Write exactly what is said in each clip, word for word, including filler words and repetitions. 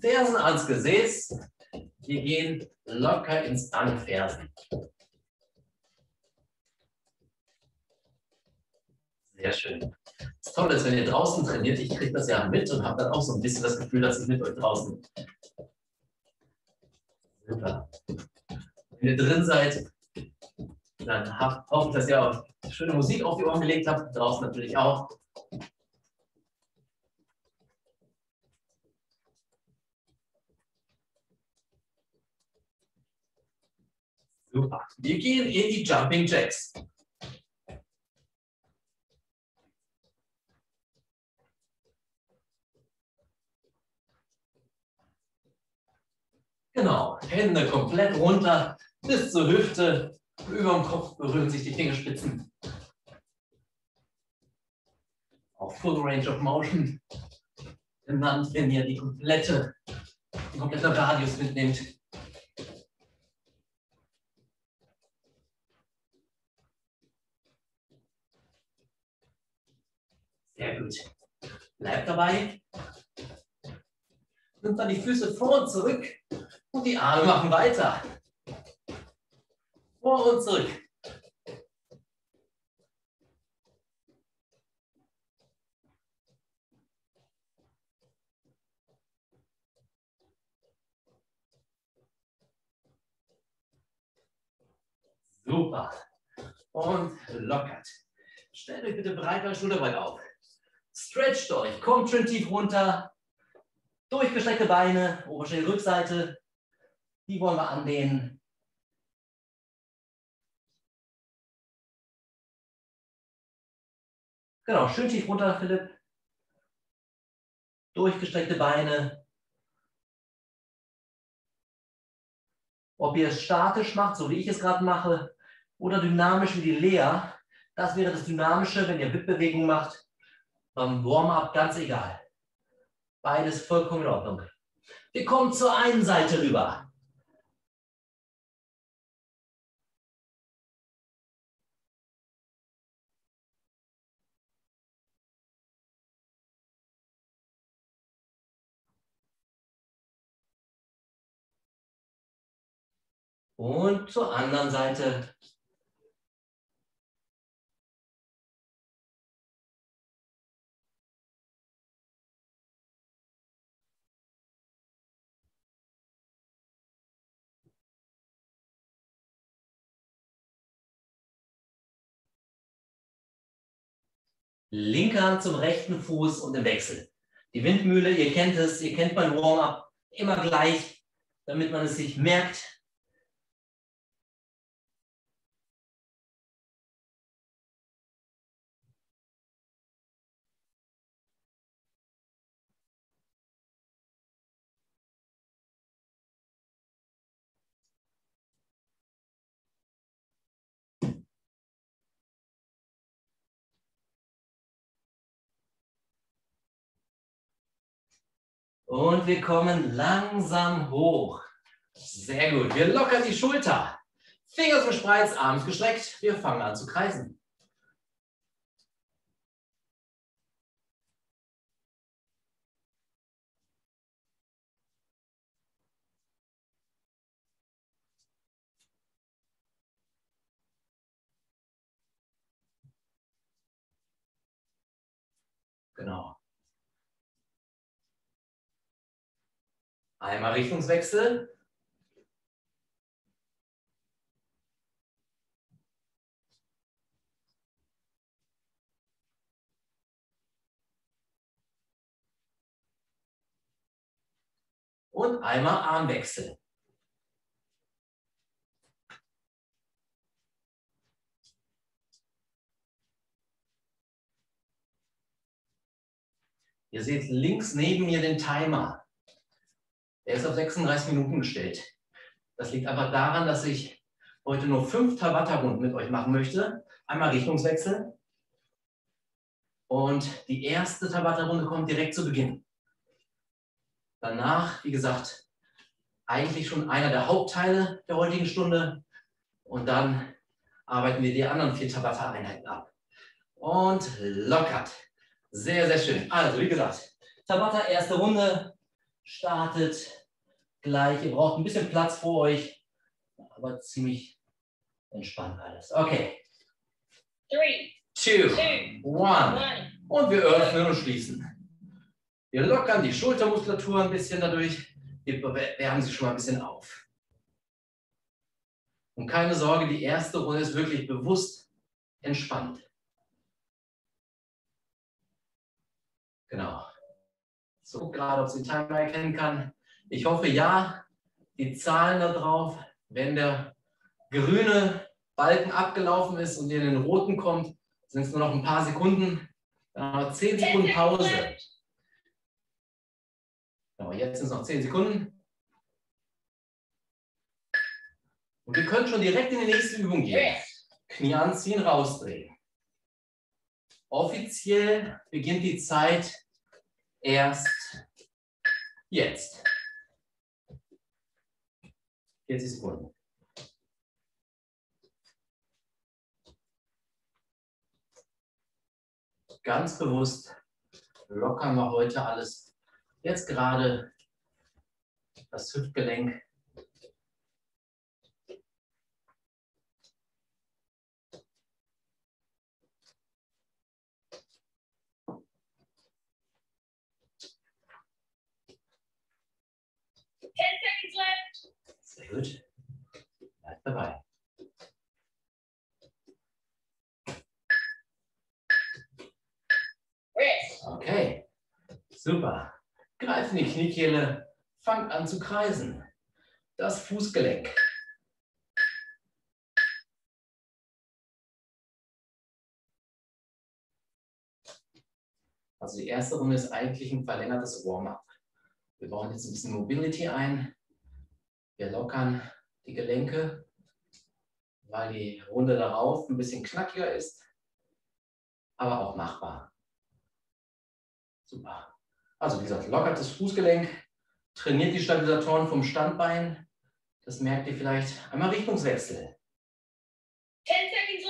Fersen als Gesäß. Wir gehen locker ins Anfersen. Sehr schön. Das Tolle ist, wenn ihr draußen trainiert, ich kriege das ja mit und habe dann auch so ein bisschen das Gefühl, dass ich mit euch draußen. Super. Wenn ihr drin seid, dann hoffe ich, dass ihr auch schöne Musik auf die Ohren gelegt habt, draußen natürlich auch. Super. Wir gehen in die Jumping Jacks. Genau, Hände komplett runter bis zur Hüfte. Über dem Kopf berühren sich die Fingerspitzen. Auch Full Range of Motion genannt, wenn ihr die komplette, den kompletten Radius mitnehmt. Sehr gut. Bleibt dabei. Nimmt dann die Füße vor und zurück. Und die Arme machen weiter. Vor und zurück. Super. Und lockert. Stellt euch bitte breit eure Schulterbreite auf. Stretcht euch. Kommt schön tief runter. Durchgestreckte Beine, Oberschenkel, Rückseite. Die wollen wir andehnen. Genau, schön tief runter, Philipp. Durchgestreckte Beine. Ob ihr es statisch macht, so wie ich es gerade mache, oder dynamisch wie die Lea, das wäre das Dynamische, wenn ihr Wippbewegungen macht. Beim Warm-up ganz egal. Beides vollkommen in Ordnung. Wir kommen zur einen Seite rüber. Und zur anderen Seite. Linke Hand zum rechten Fuß und im Wechsel. Die Windmühle, ihr kennt es, ihr kennt mein Warm-up, immer gleich, damit man es sich merkt. Und wir kommen langsam hoch. Sehr gut. Wir lockern die Schulter. Finger gespreizt, Arme gestreckt. Wir fangen an zu kreisen. Genau. Einmal Richtungswechsel. Und einmal Armwechsel. Ihr seht links neben mir den Timer. Der ist auf sechsunddreißig Minuten gestellt. Das liegt aber daran, dass ich heute nur fünf Tabata-Runden mit euch machen möchte. Einmal Richtungswechsel. Und die erste Tabata-Runde kommt direkt zu Beginn. Danach, wie gesagt, eigentlich schon einer der Hauptteile der heutigen Stunde. Und dann arbeiten wir die anderen vier Tabata-Einheiten ab. Und lockert. Sehr, sehr schön. Also, wie gesagt, Tabata, erste Runde. startet gleich. Ihr braucht ein bisschen Platz vor euch, aber ziemlich entspannt alles. Okay. drei, zwei, eins. Und wir öffnen und schließen. Wir lockern die Schultermuskulatur ein bisschen dadurch. Wir wärmen sie schon mal ein bisschen auf. Und keine Sorge, die erste Runde ist wirklich bewusst entspannt. Genau. So, gerade ob es den Timer erkennen kann. Ich hoffe ja, die Zahlen da drauf, wenn der grüne Balken abgelaufen ist und ihr in den roten kommt, sind es nur noch ein paar Sekunden. Dann haben wir zehn Sekunden Pause. Genau, jetzt sind es noch zehn Sekunden. Und wir können schon direkt in die nächste Übung gehen. Knie anziehen, rausdrehen. Offiziell beginnt die Zeit erst jetzt. vierzig Sekunden. Ganz bewusst lockern wir heute alles. Jetzt gerade das Hüftgelenk. zehn seconds left. Sehr gut. Bleibt dabei. Okay, super. Greift in die Kniekehle, fangt an zu kreisen. Das Fußgelenk. Also die erste Runde ist eigentlich ein verlängertes Warm-up. Wir bauen jetzt ein bisschen Mobility ein. Wir lockern die Gelenke, weil die Runde darauf ein bisschen knackiger ist, aber auch machbar. Super. Also wie gesagt, lockert das Fußgelenk, trainiert die Stabilisatoren vom Standbein. Das merkt ihr vielleicht. Einmal Richtungswechsel. zehn seconds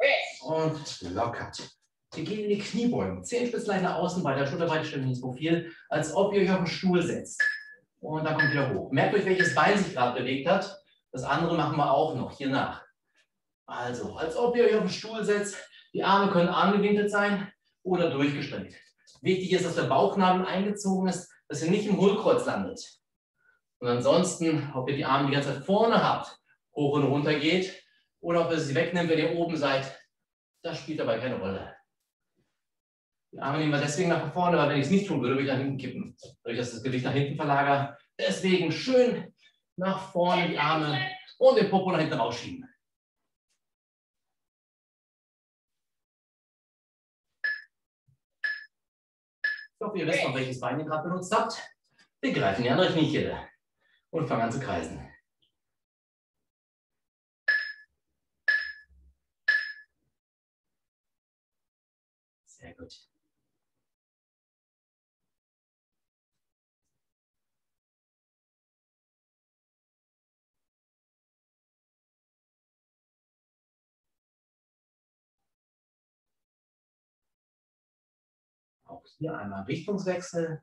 left. Und lockert. Wir gehen in die Kniebeugen. Zehenspitzlein nach außen bei der Schulterbreite stellen ins Profil, als ob ihr euch auf den Stuhl setzt. Und dann kommt wieder hoch. Merkt euch, welches Bein sich gerade bewegt hat. Das andere machen wir auch noch hier nach. Also, als ob ihr euch auf den Stuhl setzt. Die Arme können armgewinkelt sein oder durchgestreckt. Wichtig ist, dass der Bauchnabel eingezogen ist, dass ihr nicht im Hohlkreuz landet. Und ansonsten, ob ihr die Arme die ganze Zeit vorne habt, hoch und runter geht, oder ob ihr sie wegnimmt, wenn ihr oben seid, das spielt dabei keine Rolle. Die Arme nehmen wir deswegen nach vorne, weil wenn ich es nicht tun würde, würde ich nach hinten kippen. Dadurch, dass ich das Gewicht nach hinten verlagere. Deswegen schön nach vorne die Arme und den Popo nach hinten rausschieben. Ich hoffe, ihr wisst noch, welches Bein ihr gerade benutzt habt. Wir greifen die andere Kniekehle und fangen an zu kreisen. Sehr gut. Auch hier einmal Richtungswechsel.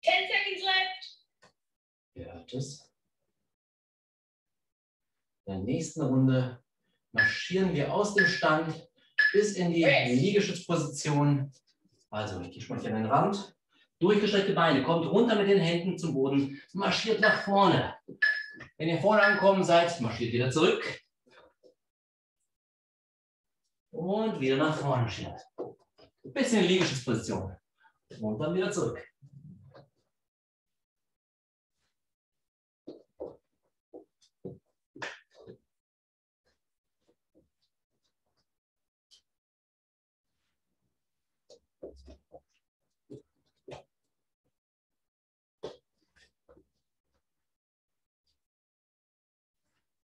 zehn seconds left. Ihr hört es. In der nächsten Runde marschieren wir aus dem Stand bis in die Liegestützposition. Also ich gehe schon mal hier an den Rand. Durchgestreckte Beine, kommt runter mit den Händen zum Boden, marschiert nach vorne. Wenn ihr vorne angekommen seid, marschiert wieder zurück. Und wieder nach vorne marschiert. Bis in die Liegestützposition. Und dann wieder zurück.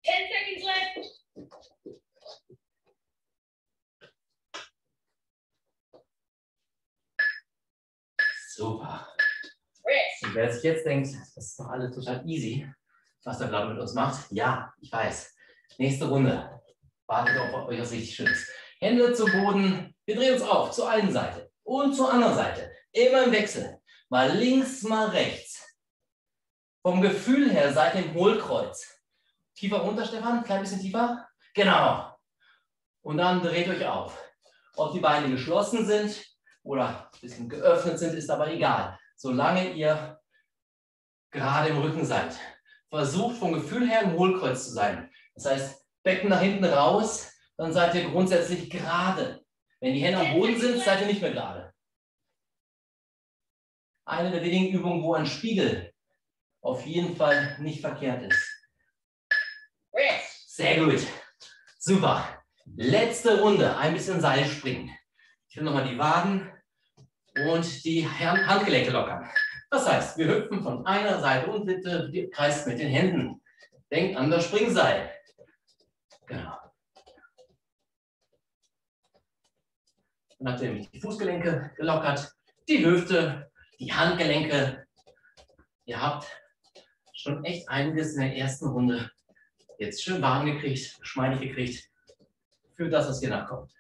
zehn seconds left. Europa. Und wer sich jetzt denkt, das ist doch alles total easy, was der Vlado mit uns macht. Ja, ich weiß. Nächste Runde. Wartet auf euch was richtig Schönes. Hände zu Boden. Wir drehen uns auf. Zur einen Seite und zur anderen Seite. Immer im Wechsel. Mal links, mal rechts. Vom Gefühl her seid ihr im Hohlkreuz. Tiefer runter, Stefan. Klein bisschen tiefer. Genau. Und dann dreht euch auf. Ob die Beine geschlossen sind oder ein bisschen geöffnet sind, ist aber egal. Solange ihr gerade im Rücken seid. Versucht vom Gefühl her im Hohlkreuz zu sein. Das heißt, Becken nach hinten raus, dann seid ihr grundsätzlich gerade. Wenn die Hände am Boden sind, seid ihr nicht mehr gerade. Eine der wenigen Übungen, wo ein Spiegel auf jeden Fall nicht verkehrt ist. Sehr gut. Super. Letzte Runde. Ein bisschen Seil springen. Ich will nochmal die Waden und die Handgelenke lockern. Das heißt, wir hüpfen von einer Seite und bitte kreist mit den Händen. Denkt an das Springseil. Genau. Dann habt ihr nämlich die Fußgelenke gelockert, die Hüfte, die Handgelenke. Ihr habt schon echt einiges in der ersten Runde jetzt schön warm gekriegt, geschmeidig gekriegt für das, was hier nachkommt.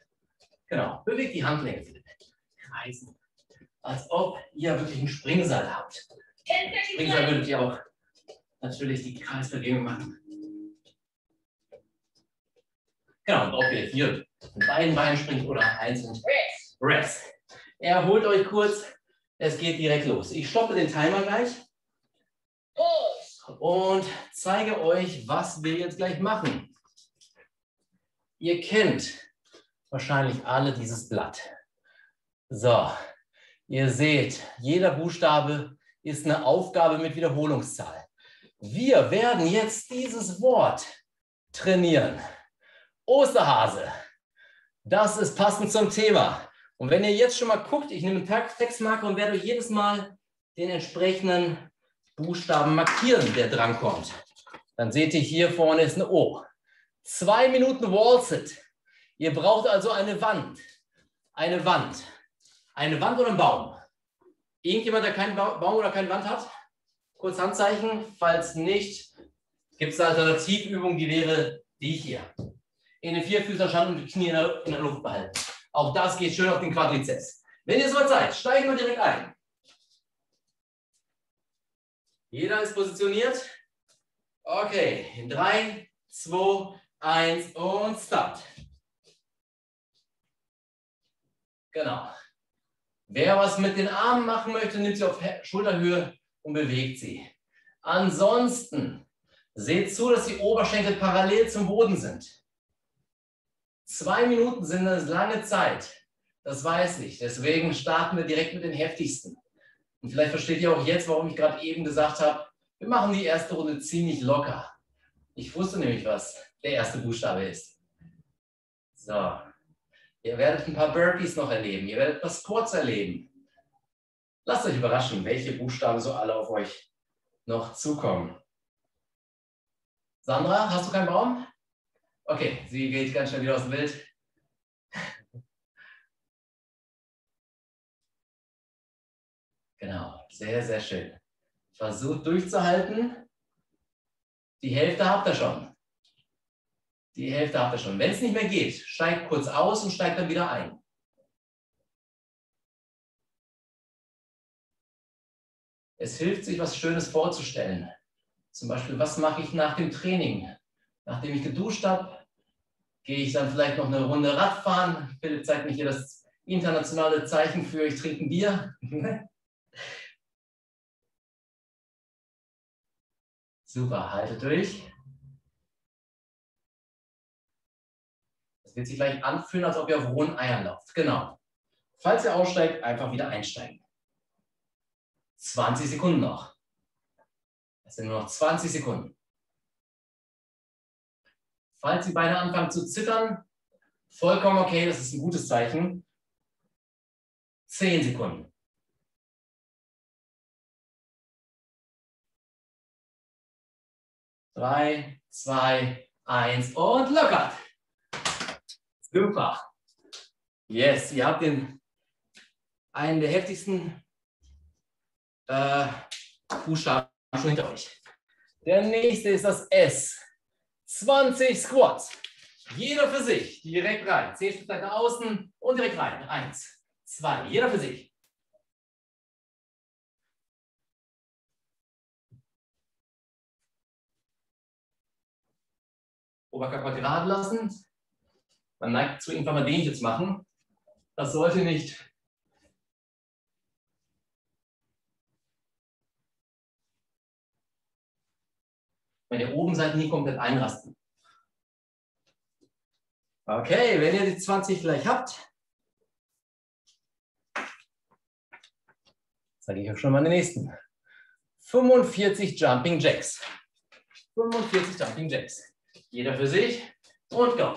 Genau. Bewegt die Handgelenke. Kreisen. Als ob ihr wirklich einen Springseil habt. Springseil würdet ihr auch natürlich die Kreisbewegung machen. Genau, und ob ihr hier mit beiden Beinen springt oder einzeln. Rest. Erholt euch kurz, es geht direkt los. Ich stoppe den Timer gleich und zeige euch, was wir jetzt gleich machen. Ihr kennt wahrscheinlich alle dieses Blatt. So. Ihr seht, jeder Buchstabe ist eine Aufgabe mit Wiederholungszahl. Wir werden jetzt dieses Wort trainieren. Osterhase. Das ist passend zum Thema. Und wenn ihr jetzt schon mal guckt, ich nehme einen Textmarker und werde euch jedes Mal den entsprechenden Buchstaben markieren, der drankommt. Dann seht ihr, hier vorne ist eine O. Zwei Minuten Wall-Sit. Ihr braucht also eine Wand. Eine Wand. Eine Wand oder ein Baum? Irgendjemand, der keinen ba Baum oder keine Wand hat? Kurz Handzeichen. Falls nicht, gibt es eine Alternativübung, die wäre die hier. In den Vierfüßler Stand und die Knie in der, in der Luft behalten. Auch das geht schön auf den Quadrizeps. Wenn ihr soweit seid, steigen wir direkt ein. Jeder ist positioniert. Okay, in drei, zwei, eins und Start. Genau. Wer was mit den Armen machen möchte, nimmt sie auf Schulterhöhe und bewegt sie. Ansonsten seht zu, dass die Oberschenkel parallel zum Boden sind. Zwei Minuten sind eine lange Zeit. Das weiß ich. Deswegen starten wir direkt mit den heftigsten. Und vielleicht versteht ihr auch jetzt, warum ich gerade eben gesagt habe, wir machen die erste Runde ziemlich locker. Ich wusste nämlich, was der erste Buchstabe ist. So. Ihr werdet ein paar Burpees noch erleben. Ihr werdet was kurz erleben. Lasst euch überraschen, welche Buchstaben so alle auf euch noch zukommen. Sandra, hast du keinen Baum? Okay, sie geht ganz schnell wieder aus dem Bild. Genau, sehr, sehr schön. Versucht durchzuhalten. Die Hälfte habt ihr schon. Die Hälfte habt ihr schon. Wenn es nicht mehr geht, steigt kurz aus und steigt dann wieder ein. Es hilft, sich was Schönes vorzustellen. Zum Beispiel, was mache ich nach dem Training? Nachdem ich geduscht habe, gehe ich dann vielleicht noch eine Runde Radfahren. Philipp zeigt mir hier das internationale Zeichen für ich trinke ein Bier. Super, haltet durch. Wird sich gleich anfühlen, als ob ihr auf hohen Eiern lauft. Genau. Falls ihr aussteigt, einfach wieder einsteigen. zwanzig Sekunden noch. Das sind nur noch zwanzig Sekunden. Falls die Beine anfangen zu zittern, vollkommen okay, das ist ein gutes Zeichen. zehn Sekunden. drei, zwei, eins und lockert. Super. Yes, ihr habt den, einen der heftigsten äh, Buchstaben schon hinter euch. Der nächste ist das S. zwanzig Squats. Jeder für sich. Direkt rein. zehn Stück nach außen und direkt rein. Eins, zwei. Jeder für sich. Oberkörper gerade lassen. Man neigt zu irgendwann mal den hier zu machen. Das sollte nicht. Wenn ihr oben seid, nie komplett einrasten. Okay, wenn ihr die zwanzig gleich habt, zeige ich euch schon mal den nächsten. fünfundvierzig Jumping Jacks. fünfundvierzig Jumping Jacks. Jeder für sich und go.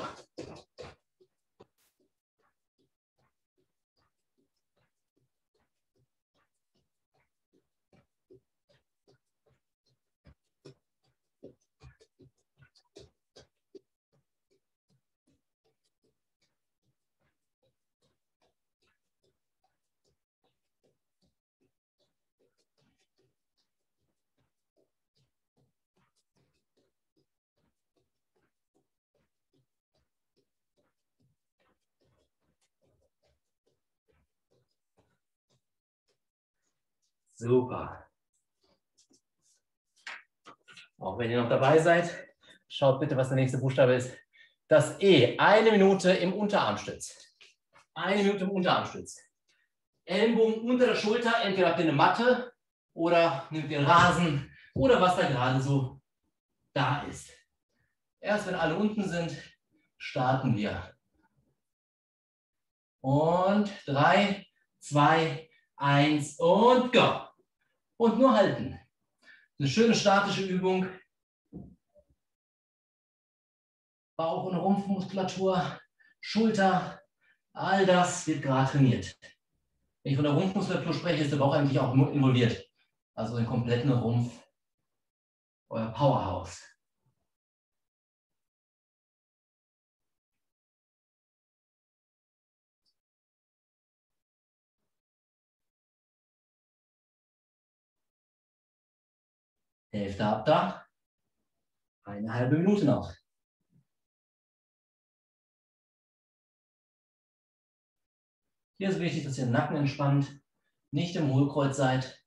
Super. Auch wenn ihr noch dabei seid, schaut bitte, was der nächste Buchstabe ist. Das E. Eine Minute im Unterarmstütz. Eine Minute im Unterarmstütz. Ellenbogen unter der Schulter. Entweder habt ihr eine Matte oder nehmt den Rasen oder was da gerade so da ist. Erst wenn alle unten sind, starten wir. Und drei, zwei, eins und go. Und nur halten. Eine schöne statische Übung. Bauch- und Rumpfmuskulatur, Schulter, all das wird gerade trainiert. Wenn ich von der Rumpfmuskulatur spreche, ist der Bauch eigentlich auch involviert. Also den kompletten Rumpf, euer Powerhouse. Hälfte ab da. Eine halbe Minute noch. Hier ist wichtig, dass ihr den Nacken entspannt, nicht im Hohlkreuz seid,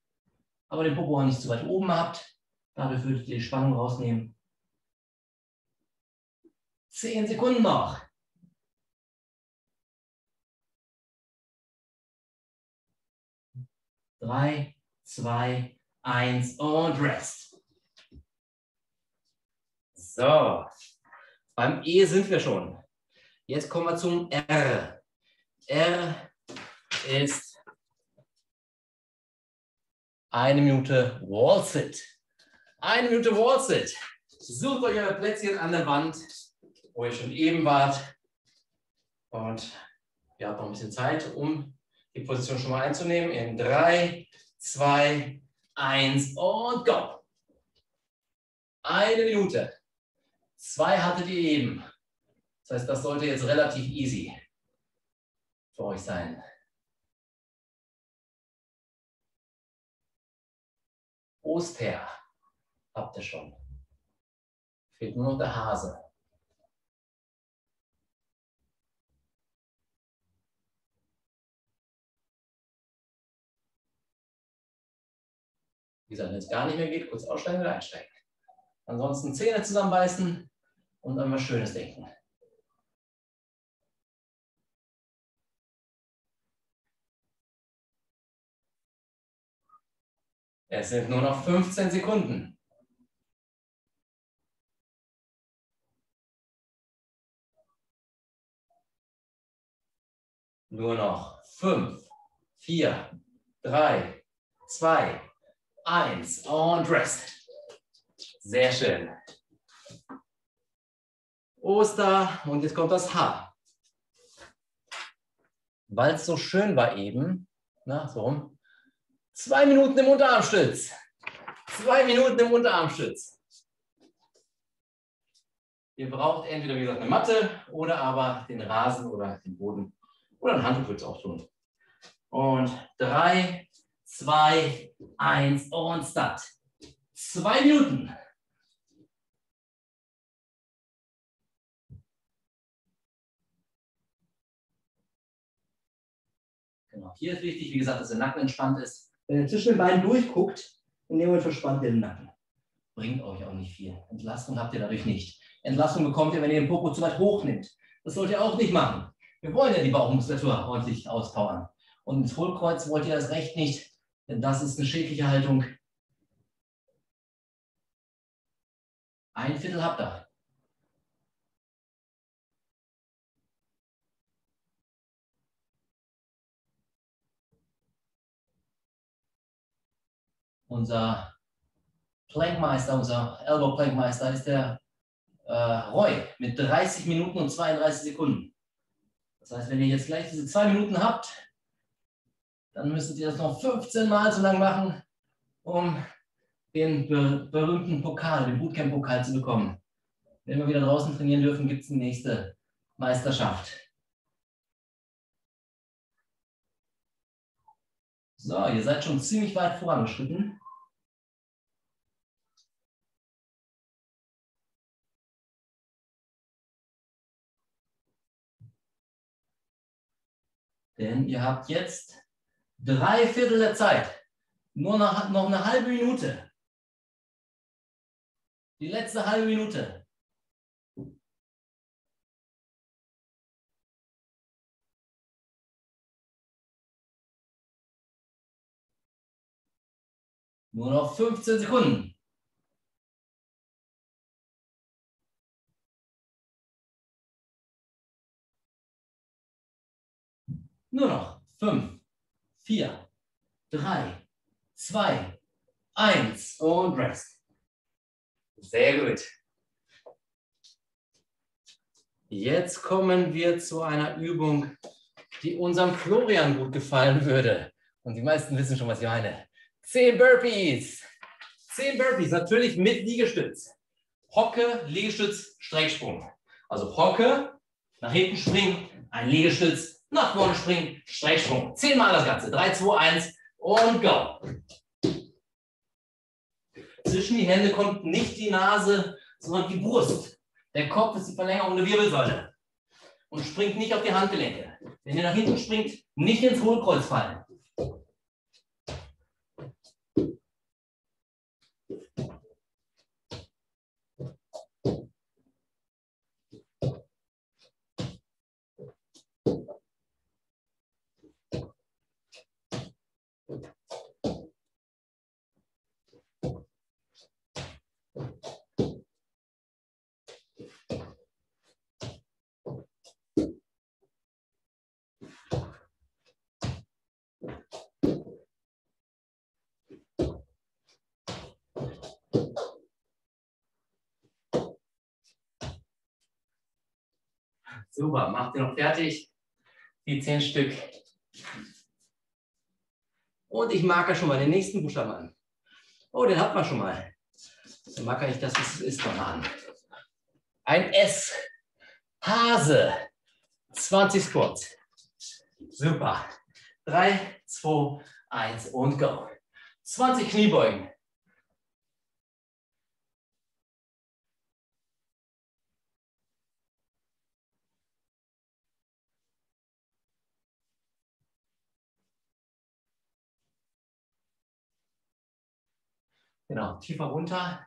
aber den Popo nicht zu weit oben habt. Dadurch würdet ihr die Spannung rausnehmen. Zehn Sekunden noch. Drei, zwei, eins und Rest. So, beim E sind wir schon. Jetzt kommen wir zum R. R ist eine Minute Wall Sit. Eine Minute Wall Sit. Sucht euch euer Plätzchen an der Wand, wo ihr schon eben wart. Und ihr habt noch ein bisschen Zeit, um die Position schon mal einzunehmen. In drei, zwei, eins und go. Eine Minute. Zwei hattet ihr eben. Das heißt, das sollte jetzt relativ easy für euch sein. Oster habt ihr schon. Fehlt nur noch der Hase. Wie gesagt, wenn es gar nicht mehr geht, kurz aussteigen oder einsteigen. Ansonsten Zähne zusammenbeißen und an was Schönes denken. Es sind nur noch fünfzehn Sekunden. Nur noch fünf, vier, drei, zwei, eins und Rest. Sehr schön. Oster und jetzt kommt das H. Weil es so schön war eben, na, so rum. Zwei Minuten im Unterarmstütz. Zwei Minuten im Unterarmstütz. Ihr braucht entweder, wie gesagt, eine Matte oder aber den Rasen oder den Boden oder ein Handtuch wird es auch tun. Und drei, zwei, eins und Start. Zwei Minuten. Genau, hier ist wichtig, wie gesagt, dass der Nacken entspannt ist. Wenn ihr zwischen den Beinen durchguckt, in dem Moment verspannt ihr den Nacken. Bringt euch auch nicht viel. Entlastung habt ihr dadurch nicht. Entlastung bekommt ihr, wenn ihr den Popo zu weit hochnimmt. Das sollt ihr auch nicht machen. Wir wollen ja die Bauchmuskulatur ordentlich auspowern. Und ins Hohlkreuz wollt ihr das recht nicht, denn das ist eine schädliche Haltung. Ein Viertel habt ihr. Unser Plankmeister, unser Elbow-Plankmeister ist der äh, Roy mit dreißig Minuten und zweiunddreißig Sekunden. Das heißt, wenn ihr jetzt gleich diese zwei Minuten habt, dann müsstet ihr das noch fünfzehn Mal so lang machen, um den be berühmten Pokal, den Bootcamp-Pokal zu bekommen. Wenn wir wieder draußen trainieren dürfen, gibt es die nächste Meisterschaft. So, ihr seid schon ziemlich weit vorangeschritten. Denn ihr habt jetzt drei Viertel der Zeit. Nur noch, noch eine halbe Minute. Die letzte halbe Minute. Nur noch fünfzehn Sekunden. Nur noch fünf, vier, drei, zwei, eins und Rest. Sehr gut. Jetzt kommen wir zu einer Übung, die unserem Florian gut gefallen würde. Und die meisten wissen schon, was ich meine. Zehn Burpees. Zehn Burpees, natürlich mit Liegestütz. Hocke, Liegestütz, Strecksprung. Also Hocke, nach hinten springen, ein Liegestütz. Nach vorne springen, Strecksprung. Zehnmal das Ganze. drei, zwei, eins und go. Zwischen die Hände kommt nicht die Nase, sondern die Brust. Der Kopf ist die Verlängerung der Wirbelsäule. Und springt nicht auf die Handgelenke. Wenn ihr nach hinten springt, nicht ins Hohlkreuz fallen. Super, macht ihr noch fertig, die zehn Stück. Und ich marke schon mal den nächsten Buchstaben an. Oh, den hat man schon mal. Dann marke ich das, was es ist, nochmal an. Ein S. Hase. zwanzig Squats. Super. drei, zwei, eins und go. zwanzig Kniebeugen. Genau, tiefer runter.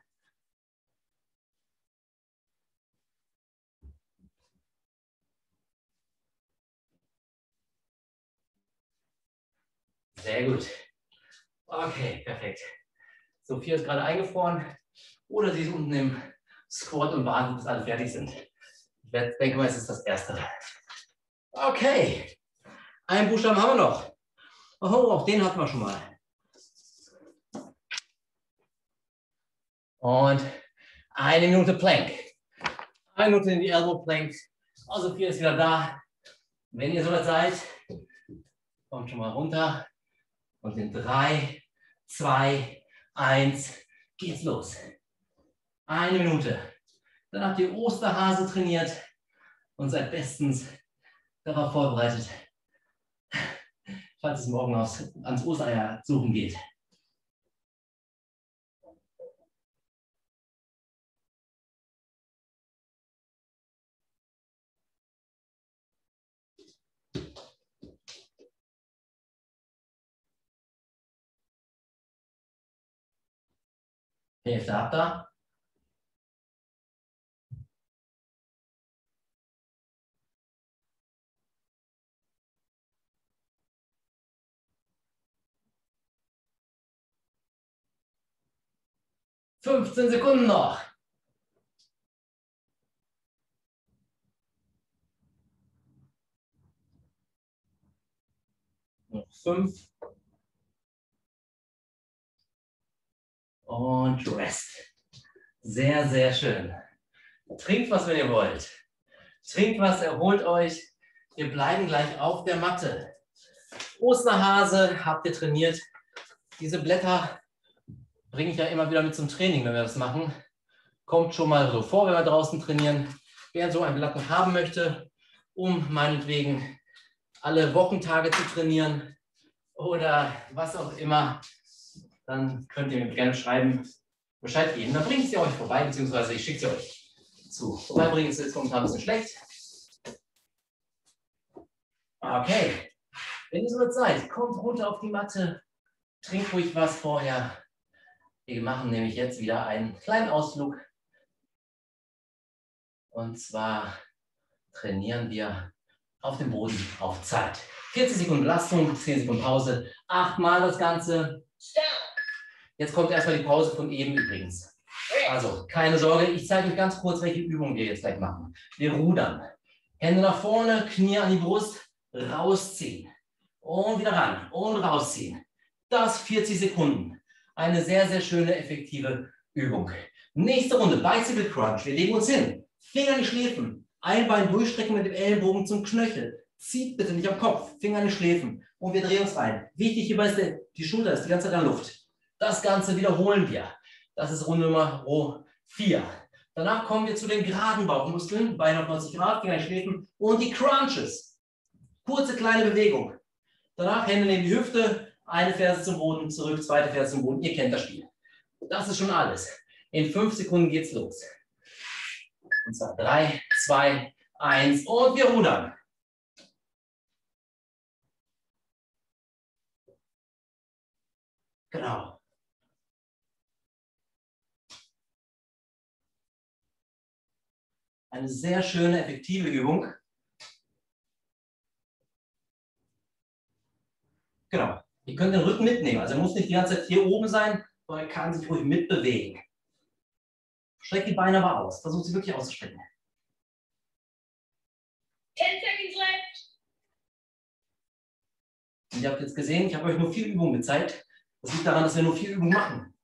Sehr gut. Okay, perfekt. Sophia ist gerade eingefroren oder sie ist unten im Squat und wartet, bis alle fertig sind. Ich denke mal, es ist das Erste. Okay, einen Buchstaben haben wir noch. Oh, auch den hatten wir schon mal. Und eine Minute Plank. Eine Minute in die Elbow Plank. Also vier ist wieder da. Wenn ihr so weit seid, kommt schon mal runter. Und in drei, zwei, eins geht's los. Eine Minute. Dann habt ihr Osterhase trainiert und seid bestens darauf vorbereitet. falls es morgen aus, ans Ostereier suchen geht. Hälfte habt ihr. fünfzehn Sekunden noch. Noch fünf. Und rest. Sehr, sehr schön. Trinkt was, wenn ihr wollt. Trinkt was, erholt euch. Wir bleiben gleich auf der Matte. Osterhase habt ihr trainiert. Diese Blätter bringe ich ja immer wieder mit zum Training, wenn wir das machen. Kommt schon mal so vor, wenn wir draußen trainieren. Wer so ein Blatt noch haben möchte, um meinetwegen alle Wochentage zu trainieren oder was auch immer, dann könnt ihr mir gerne schreiben, Bescheid geben. Dann bringe ich sie euch vorbei, beziehungsweise ich schicke sie euch zu. Wobei übrigens ist es momentan ein bisschen schlecht. Okay, wenn ihr so seid, kommt runter auf die Matte, trinkt ruhig was vorher. Wir machen nämlich jetzt wieder einen kleinen Ausflug. Und zwar trainieren wir auf dem Boden auf Zeit. vierzig Sekunden Belastung, zehn Sekunden Pause, achtmal das Ganze. Jetzt kommt erstmal die Pause von eben übrigens. Also, keine Sorge, ich zeige euch ganz kurz, welche Übungen wir jetzt gleich machen. Wir rudern. Hände nach vorne, Knie an die Brust, rausziehen. Und wieder ran und rausziehen. Das vierzig Sekunden. Eine sehr, sehr schöne, effektive Übung. Nächste Runde, Bicycle Crunch. Wir legen uns hin. Finger an die Schläfen. Ein Bein durchstrecken mit dem Ellenbogen zum Knöchel. Zieht bitte nicht am Kopf. Finger an die Schläfen. Und wir drehen uns rein. Wichtig hierbei ist, der, die Schulter ist die ganze Zeit in der Luft. Das Ganze wiederholen wir. Das ist Runde Nummer vier. Danach kommen wir zu den geraden Bauchmuskeln. Bein auf neunzig Grad, Finger an die Schläfen und die Crunches. Kurze, kleine Bewegung. Danach Hände neben die Hüfte. Eine Ferse zum Boden, zurück, zweite Ferse zum Boden. Ihr kennt das Spiel. Das ist schon alles. In fünf Sekunden geht's los. Und zwar drei, zwei, eins und wir rudern. Genau. Eine sehr schöne, effektive Übung. Genau. Ihr könnt den Rücken mitnehmen, also er muss nicht die ganze Zeit hier oben sein, sondern er kann sich ruhig mitbewegen. Streckt die Beine aber aus, versucht sie wirklich auszustrecken. zehn seconds left. Und ihr habt jetzt gesehen, ich habe euch nur vier Übungen gezeigt. Das liegt daran, dass wir nur vier Übungen machen.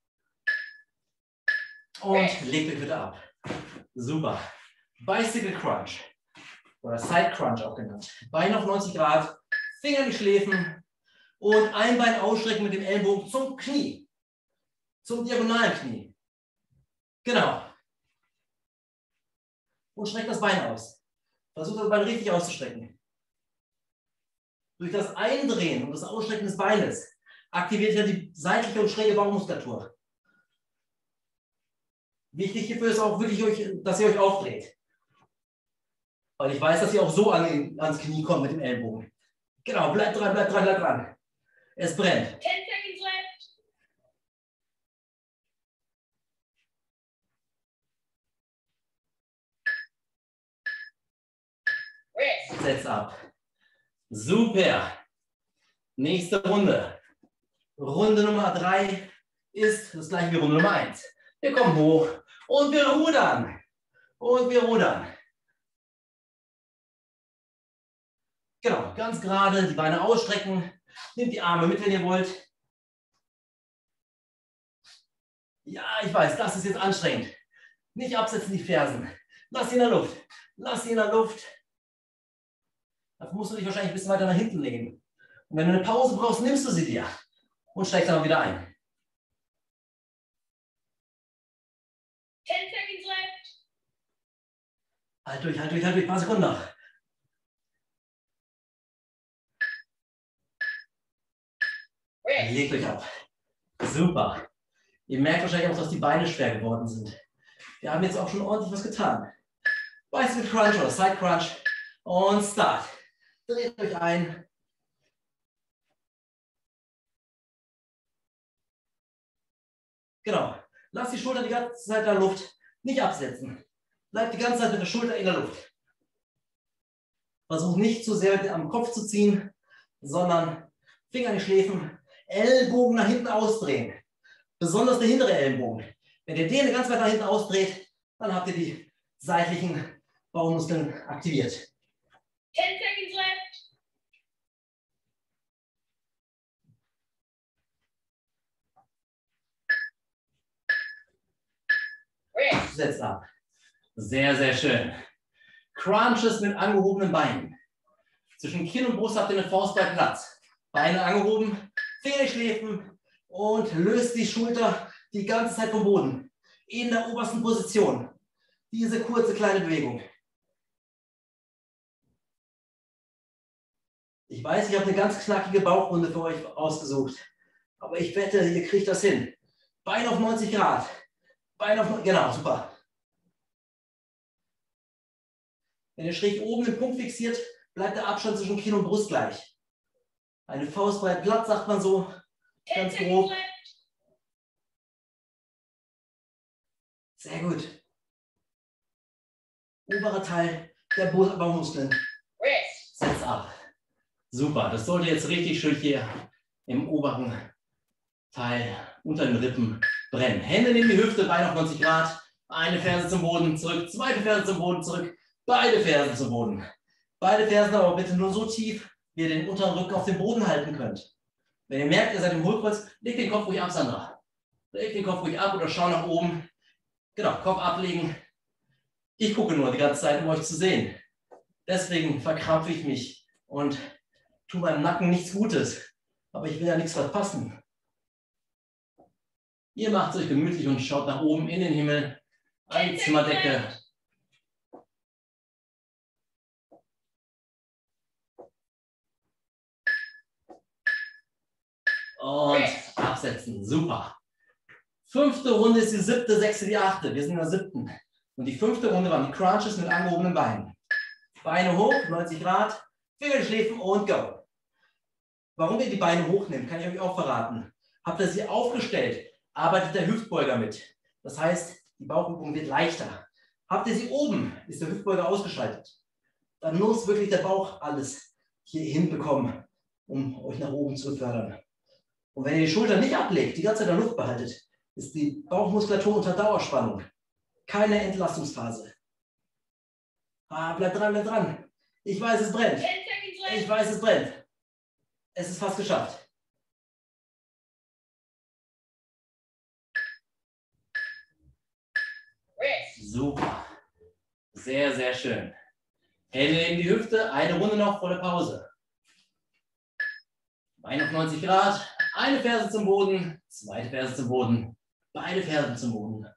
Und legt euch bitte ab. Super. Bicycle Crunch oder Side Crunch auch genannt. Bein auf neunzig Grad, Finger in die Schläfen. Und ein Bein ausstrecken mit dem Ellenbogen zum Knie. Zum diagonalen Knie. Genau. Und streckt das Bein aus. Versucht das Bein richtig auszustrecken. Durch das Eindrehen und das Ausstrecken des Beines aktiviert ihr die seitliche und schräge Bauchmuskulatur. Wichtig hierfür ist auch wirklich, dass ihr euch aufdreht. Weil ich weiß, dass ihr auch so an, ans Knie kommt mit dem Ellenbogen. Genau, bleibt dran, bleibt dran, bleibt dran. Es brennt. zehn seconds left. Rest. Setz ab. Super. Nächste Runde. Runde Nummer drei ist das gleiche wie Runde Nummer eins. Wir kommen hoch und wir rudern. Und wir rudern. Genau, ganz gerade, die Beine ausstrecken. Nehmt die Arme mit, wenn ihr wollt. Ja, ich weiß, das ist jetzt anstrengend. Nicht absetzen die Fersen. Lass sie in der Luft. Lass sie in der Luft. Dafür musst du dich wahrscheinlich ein bisschen weiter nach hinten legen. Und wenn du eine Pause brauchst, nimmst du sie dir. Und steigst dann wieder ein. zehn seconds left. Halt durch, halt durch, halt durch. Ein paar Sekunden noch. Legt euch ab. Super. Ihr merkt wahrscheinlich auch, dass die Beine schwer geworden sind. Wir haben jetzt auch schon ordentlich was getan. Bicycle Crunch oder Side Crunch. Und Start. Dreht euch ein. Genau. Lasst die Schulter die ganze Zeit in der Luft. Nicht absetzen. Bleibt die ganze Zeit mit der Schulter in der Luft. Versucht nicht zu sehr am Kopf zu ziehen, sondern Finger an die Schläfen, Ellbogen nach hinten ausdrehen. Besonders der hintere Ellenbogen. Wenn ihr den ganz weit nach hinten ausdreht, dann habt ihr die seitlichen Bauchmuskeln aktiviert. ten seconds left. Setzt ab. Sehr, sehr schön. Crunches mit angehobenen Beinen. Zwischen Kinn und Brust habt ihr eine Faustbreit Platz. Beine angehoben, Finger schläfen und löst die Schulter die ganze Zeit vom Boden. In der obersten Position. Diese kurze kleine Bewegung. Ich weiß, ich habe eine ganz knackige Bauchrunde für euch ausgesucht. Aber ich wette, ihr kriegt das hin. Bein auf neunzig Grad. Bein auf, genau, super. Wenn ihr schräg oben den Punkt fixiert, bleibt der Abstand zwischen Kinn und Brust gleich. Eine Faustbreit Platz, sagt man so, ganz grob. Sehr gut. Oberer Teil der Bauchmuskeln. Setzt ab. Super, das sollte jetzt richtig schön hier im oberen Teil unter den Rippen brennen. Hände neben die Hüfte, Bein auf neunzig Grad. Eine Ferse zum Boden, zurück. Zweite Ferse zum Boden, zurück. Beide Fersen zum Boden. Beide Fersen aber bitte nur so tief, wie ihr den unteren Rücken auf dem Boden halten könnt. Wenn ihr merkt, ihr seid im Hohlkreuz, legt den Kopf ruhig ab, Sandra. Legt den Kopf ruhig ab oder schau nach oben. Genau, Kopf ablegen. Ich gucke nur die ganze Zeit, um euch zu sehen. Deswegen verkrampfe ich mich und tue meinem Nacken nichts Gutes. Aber ich will ja nichts verpassen. Ihr macht es euch gemütlich und schaut nach oben in den Himmel, an die Zimmerdecke. Und absetzen. Super. Fünfte Runde ist die siebte, sechste, die achte. Wir sind in der siebten. Und die fünfte Runde waren die Crunches mit angehobenen Beinen. Beine hoch, neunzig Grad, Finger schläfen und go. Warum ihr die Beine hochnehmt, kann ich euch auch verraten. Habt ihr sie aufgestellt, arbeitet der Hüftbeuger mit. Das heißt, die Bauchübung wird leichter. Habt ihr sie oben, ist der Hüftbeuger ausgeschaltet. Dann muss wirklich der Bauch alles hier hinbekommen, um euch nach oben zu fördern. Und wenn ihr die Schulter nicht ablegt, die ganze Zeit in der Luft behaltet, ist die Bauchmuskulatur unter Dauerspannung. Keine Entlastungsphase. Ah, bleibt dran, bleibt dran. Ich weiß, es brennt. Ich weiß, es brennt. Es ist fast geschafft. Super. Sehr, sehr schön. Hände neben die Hüfte. Eine Runde noch vor der Pause. Bein auf neunzig Grad. Eine Ferse zum Boden, zweite Ferse zum Boden, beide Fersen zum Boden.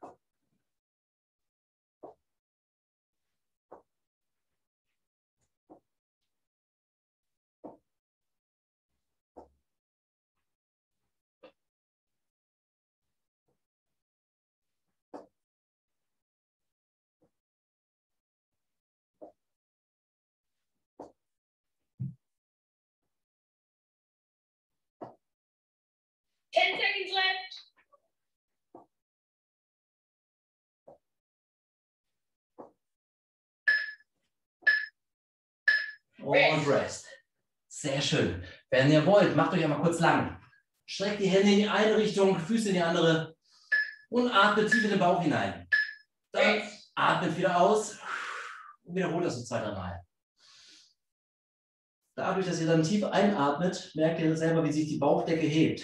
ten seconds left. Und rest. Sehr schön. Wenn ihr wollt, macht euch einmal kurz lang. Streckt die Hände in die eine Richtung, Füße in die andere und atmet tief in den Bauch hinein. Dann atmet wieder aus und wiederholt das so zwei, drei Mal. Dadurch, dass ihr dann tief einatmet, merkt ihr selber, wie sich die Bauchdecke hebt.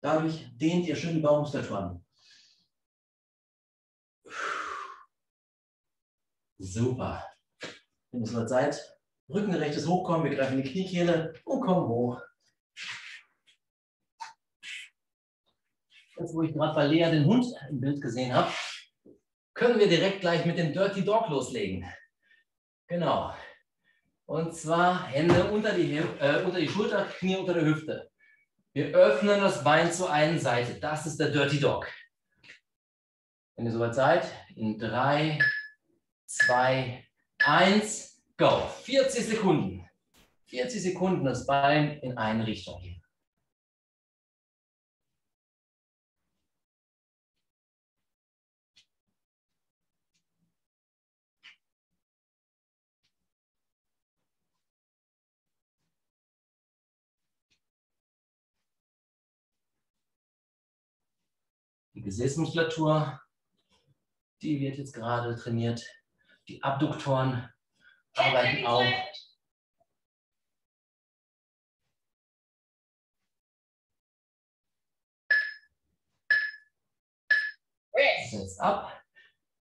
Dadurch dehnt ihr schön die Bauchmuskulatur an. Super. Wenn ihr soweit seid, Rücken rechtes Hochkommen, wir greifen die Kniekehle und kommen hoch. Jetzt, wo ich gerade bei Lea den Hund im Bild gesehen habe, können wir direkt gleich mit dem Dirty Dog loslegen. Genau. Und zwar Hände unter die, äh, unter die Schulter, Knie unter der Hüfte. Wir öffnen das Bein zur einen Seite. Das ist der Dirty Dog. Wenn ihr soweit seid, in drei, zwei, eins, go. vierzig Sekunden. vierzig Sekunden das Bein in eine Richtung gehen. Die Gesäßmuskulatur, die wird jetzt gerade trainiert. Die Abduktoren arbeiten auch. Jetzt ab.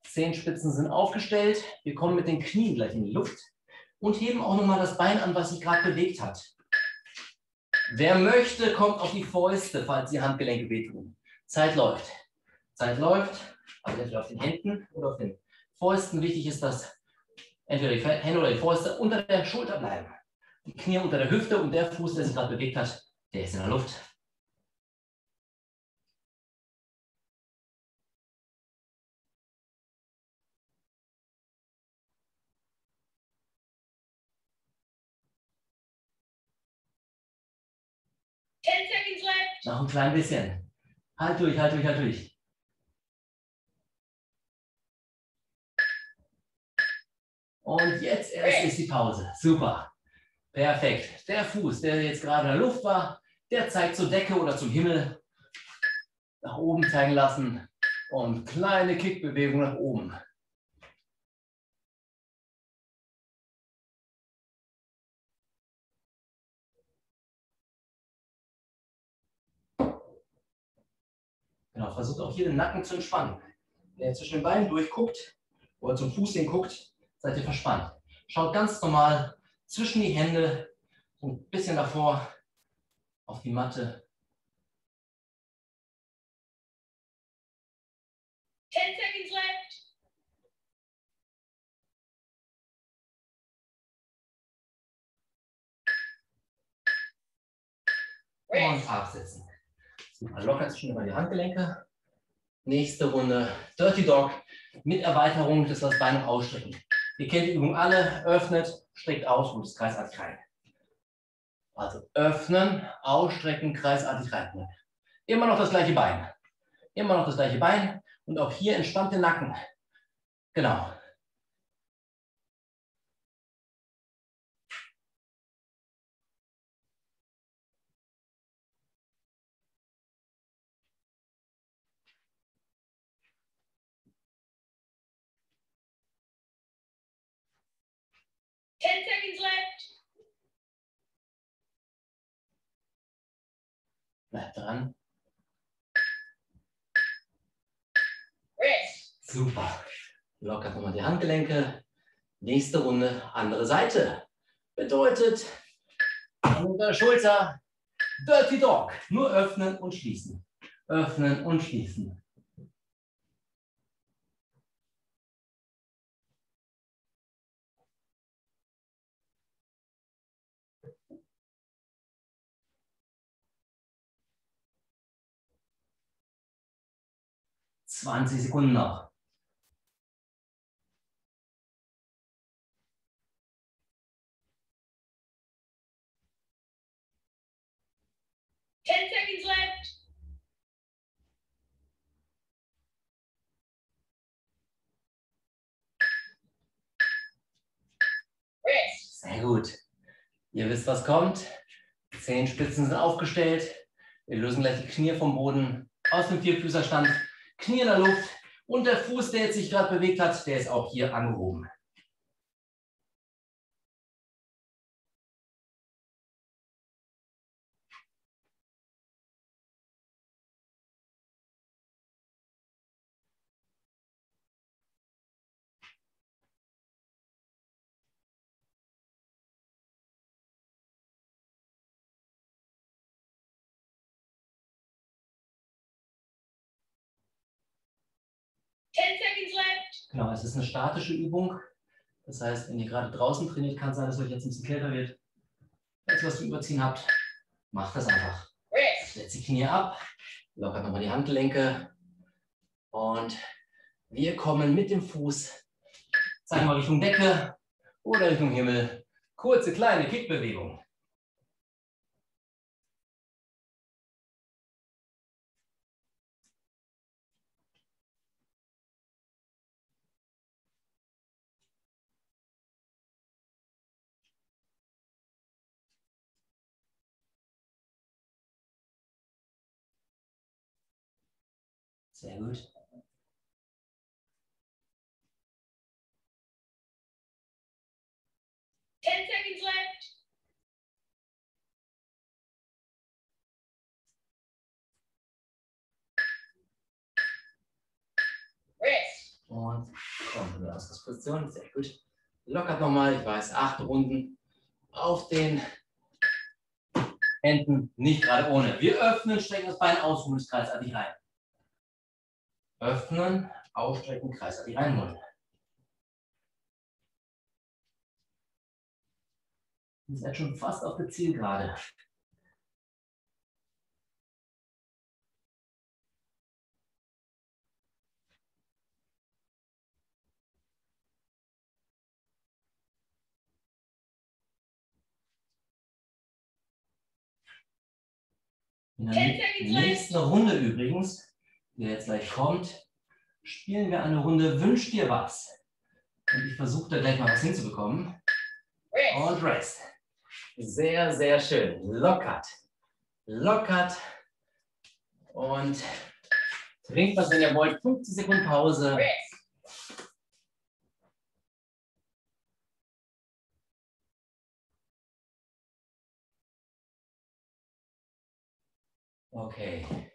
Zehenspitzen sind aufgestellt. Wir kommen mit den Knien gleich in die Luft und heben auch nochmal das Bein an, was sich gerade bewegt hat. Wer möchte, kommt auf die Fäuste, falls die Handgelenke wehtun. Zeit läuft. Zeit läuft, also entweder auf den Händen oder auf den Fäusten. Wichtig ist, dass entweder die Hände oder die Fäuste unter der Schulter bleiben. Die Knie unter der Hüfte und der Fuß, der sich gerade bewegt hat, der ist in der Luft. zehn seconds left. Noch ein klein bisschen. Halt durch, halt durch, halt durch. Und jetzt erst ist die Pause. Super. Perfekt. Der Fuß, der jetzt gerade in der Luft war, der zeigt zur Decke oder zum Himmel. Nach oben zeigen lassen. Und kleine Kickbewegung nach oben. Genau, versucht auch hier den Nacken zu entspannen. Wenn ihr zwischen den Beinen durchguckt oder zum Fuß hinguckt, seid ihr verspannt. Schaut ganz normal zwischen die Hände und ein bisschen davor auf die Matte. zehn seconds left. Und absetzen. Super, locker zwischen die Handgelenke. Nächste Runde, Dirty Dog mit Erweiterung, das das Bein noch ausstrecken. Ihr kennt die Übung alle, öffnet, streckt aus und das kreisartig rein. Also öffnen, ausstrecken, kreisartig rein. Immer noch das gleiche Bein. Immer noch das gleiche Bein und auch hier entspannt den Nacken. Genau. ten seconds left. Bleibt dran. Rest. Super. Lockert nochmal die Handgelenke. Nächste Runde, andere Seite. Bedeutet, unter der Schulter, Dirty Dog. Nur öffnen und schließen. Öffnen und schließen. zwanzig Sekunden noch. ten seconds left. Rest. Sehr gut. Ihr wisst, was kommt. Zehenspitzen sind aufgestellt. Wir lösen gleich die Knie vom Boden aus dem Vierfüßerstand. Knie in der Luft und der Fuß, der jetzt sich gerade bewegt hat, der ist auch hier angehoben. ten seconds left. Genau, es ist eine statische Übung. Das heißt, wenn ihr gerade draußen trainiert, kann es sein, dass euch jetzt ein bisschen kälter wird. Jetzt, was ihr überziehen habt, macht das einfach. Setzt die Knie ab, lockert nochmal die Handgelenke und wir kommen mit dem Fuß, sagen wir Richtung Decke oder Richtung Himmel. Kurze, kleine Kickbewegung. Sehr gut. Ten seconds left. Rest. Und kommt wieder aus der Position. Sehr gut. Lockert nochmal, ich weiß, acht Runden auf den Händen, nicht gerade ohne. Wir öffnen, strecken das Bein aus, holen das kreisartig rein. Öffnen, aufstrecken, kreisartig einholen. Ihr seid schon fast auf der Zielgerade. In der nächsten Runde übrigens, der jetzt gleich kommt, spielen wir eine Runde Wünsch dir was. Und ich versuche da gleich mal was hinzubekommen. Und Rest. Sehr, sehr schön. Lockert. Lockert. Und trinkt was, wenn ihr wollt. fünfzig Sekunden Pause. Rest. Okay.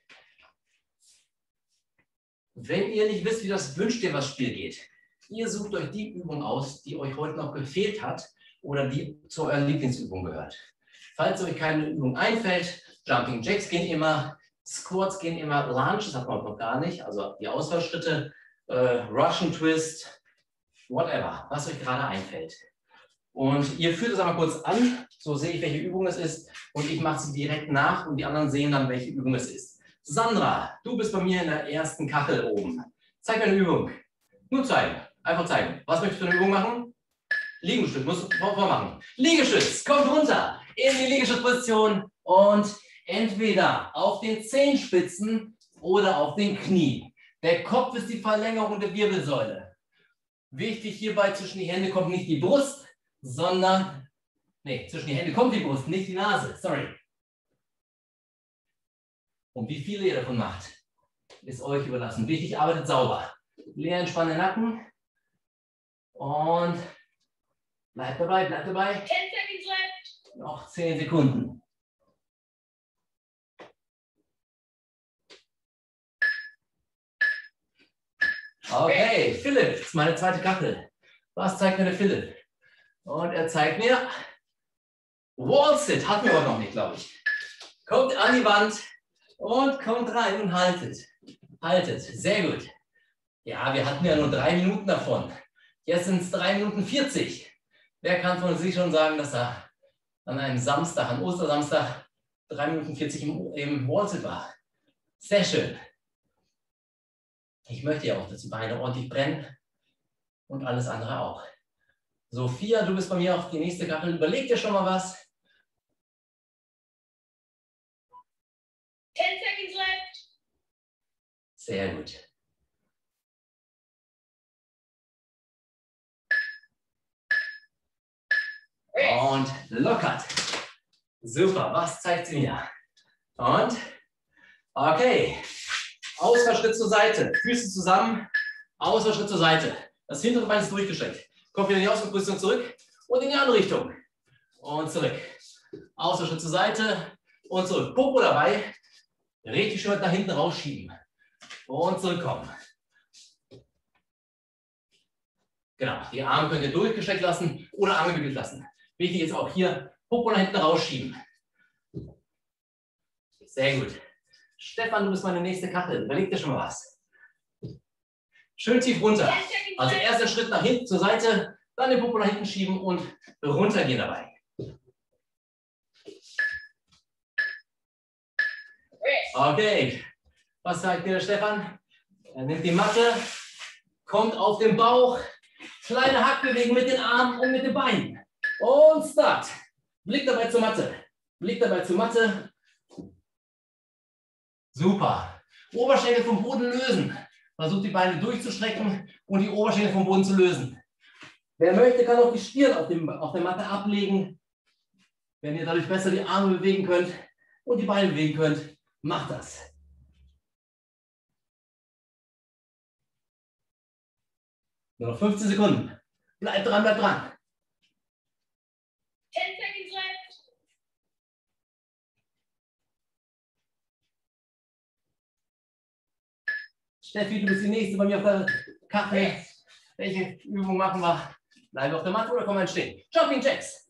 Wenn ihr nicht wisst, wie das Wünsch dir was Spiel geht, ihr sucht euch die Übung aus, die euch heute noch gefehlt hat oder die zu eurer Lieblingsübung gehört. Falls euch keine Übung einfällt, Jumping Jacks gehen immer, Squats gehen immer, Lunges hat man noch gar nicht, also die Ausfallschritte, äh, Russian Twist, whatever, was euch gerade einfällt. Und ihr führt es einmal kurz an, so sehe ich, welche Übung es ist und ich mache sie direkt nach und die anderen sehen dann, welche Übung es ist. Sandra, du bist bei mir in der ersten Kachel oben. Zeig mir eine Übung. Nur zeigen. Einfach zeigen. Was möchtest du für eine Übung machen? Liegestütz. Musst du vormachen. Liegestütz. Kommt runter in die Liegestützposition und entweder auf den Zehenspitzen oder auf den Knien. Der Kopf ist die Verlängerung der Wirbelsäule. Wichtig hierbei, zwischen die Hände kommt nicht die Brust, sondern... Nee, zwischen die Hände kommt die Brust, nicht die Nase. Sorry. Und wie viele ihr davon macht, ist euch überlassen. Wichtig, arbeitet sauber. Leer entspannen den Nacken. Und bleibt dabei, bleibt dabei. zehn Sekunden left. Noch zehn Sekunden. Okay, Philipp, das ist meine zweite Kachel. Was zeigt mir der Philipp? Und er zeigt mir Wall Sit. Hatten wir heute noch nicht, glaube ich. Kommt an die Wand. Und kommt rein und haltet. Haltet. Sehr gut. Ja, wir hatten ja nur drei Minuten davon. Jetzt sind es drei Minuten vierzig. Wer kann von sich schon sagen, dass er an einem Samstag, an Ostersamstag, drei Minuten vierzig im, im Wall Sit war? Sehr schön. Ich möchte ja auch, dass die Beine ordentlich brennen und alles andere auch. Sophia, du bist bei mir auf die nächste Kachel. Überleg dir schon mal was. zehn Sekunden left. Sehr gut. Und lockert. Super, was zeigt sie mir? Und, okay. Ausfallschritt zur Seite. Füße zusammen. Ausfallschritt zur Seite. Das hintere Bein ist durchgestreckt. Kommt wieder in die Ausfallposition zurück und in die andere Richtung. Und zurück. Ausfallschritt zur Seite und zurück. Popo dabei. Richtig schön nach hinten rausschieben. Und zurückkommen. Genau, die Arme könnt ihr durchgestreckt lassen oder angewickelt lassen. Wichtig ist auch hier, Popo nach hinten rausschieben. Sehr gut. Stefan, du bist meine nächste Kachel. Überleg dir schon mal was. Schön tief runter. Also erster Schritt nach hinten zur Seite, dann den Popo nach hinten schieben und runtergehen dabei. Okay, was sagt der Stefan? Er nimmt die Matte, kommt auf den Bauch, kleine Hackbewegung mit den Armen und mit den Beinen. Und Start. Blick dabei zur Matte. Blick dabei zur Matte. Super. Oberschenkel vom Boden lösen. Versucht die Beine durchzustrecken und die Oberschenkel vom Boden zu lösen. Wer möchte, kann auch die Stirn auf, dem, auf der Matte ablegen. Wenn ihr dadurch besser die Arme bewegen könnt und die Beine bewegen könnt, macht das. Nur noch fünfzehn Sekunden. Bleibt dran, bleibt dran. zehn Sekunden left. Steffi, du bist die Nächste bei mir auf der Kachel. Yes. Welche Übung machen wir? Bleiben wir auf der Matte oder kommen wir stehen? Jumping Jacks.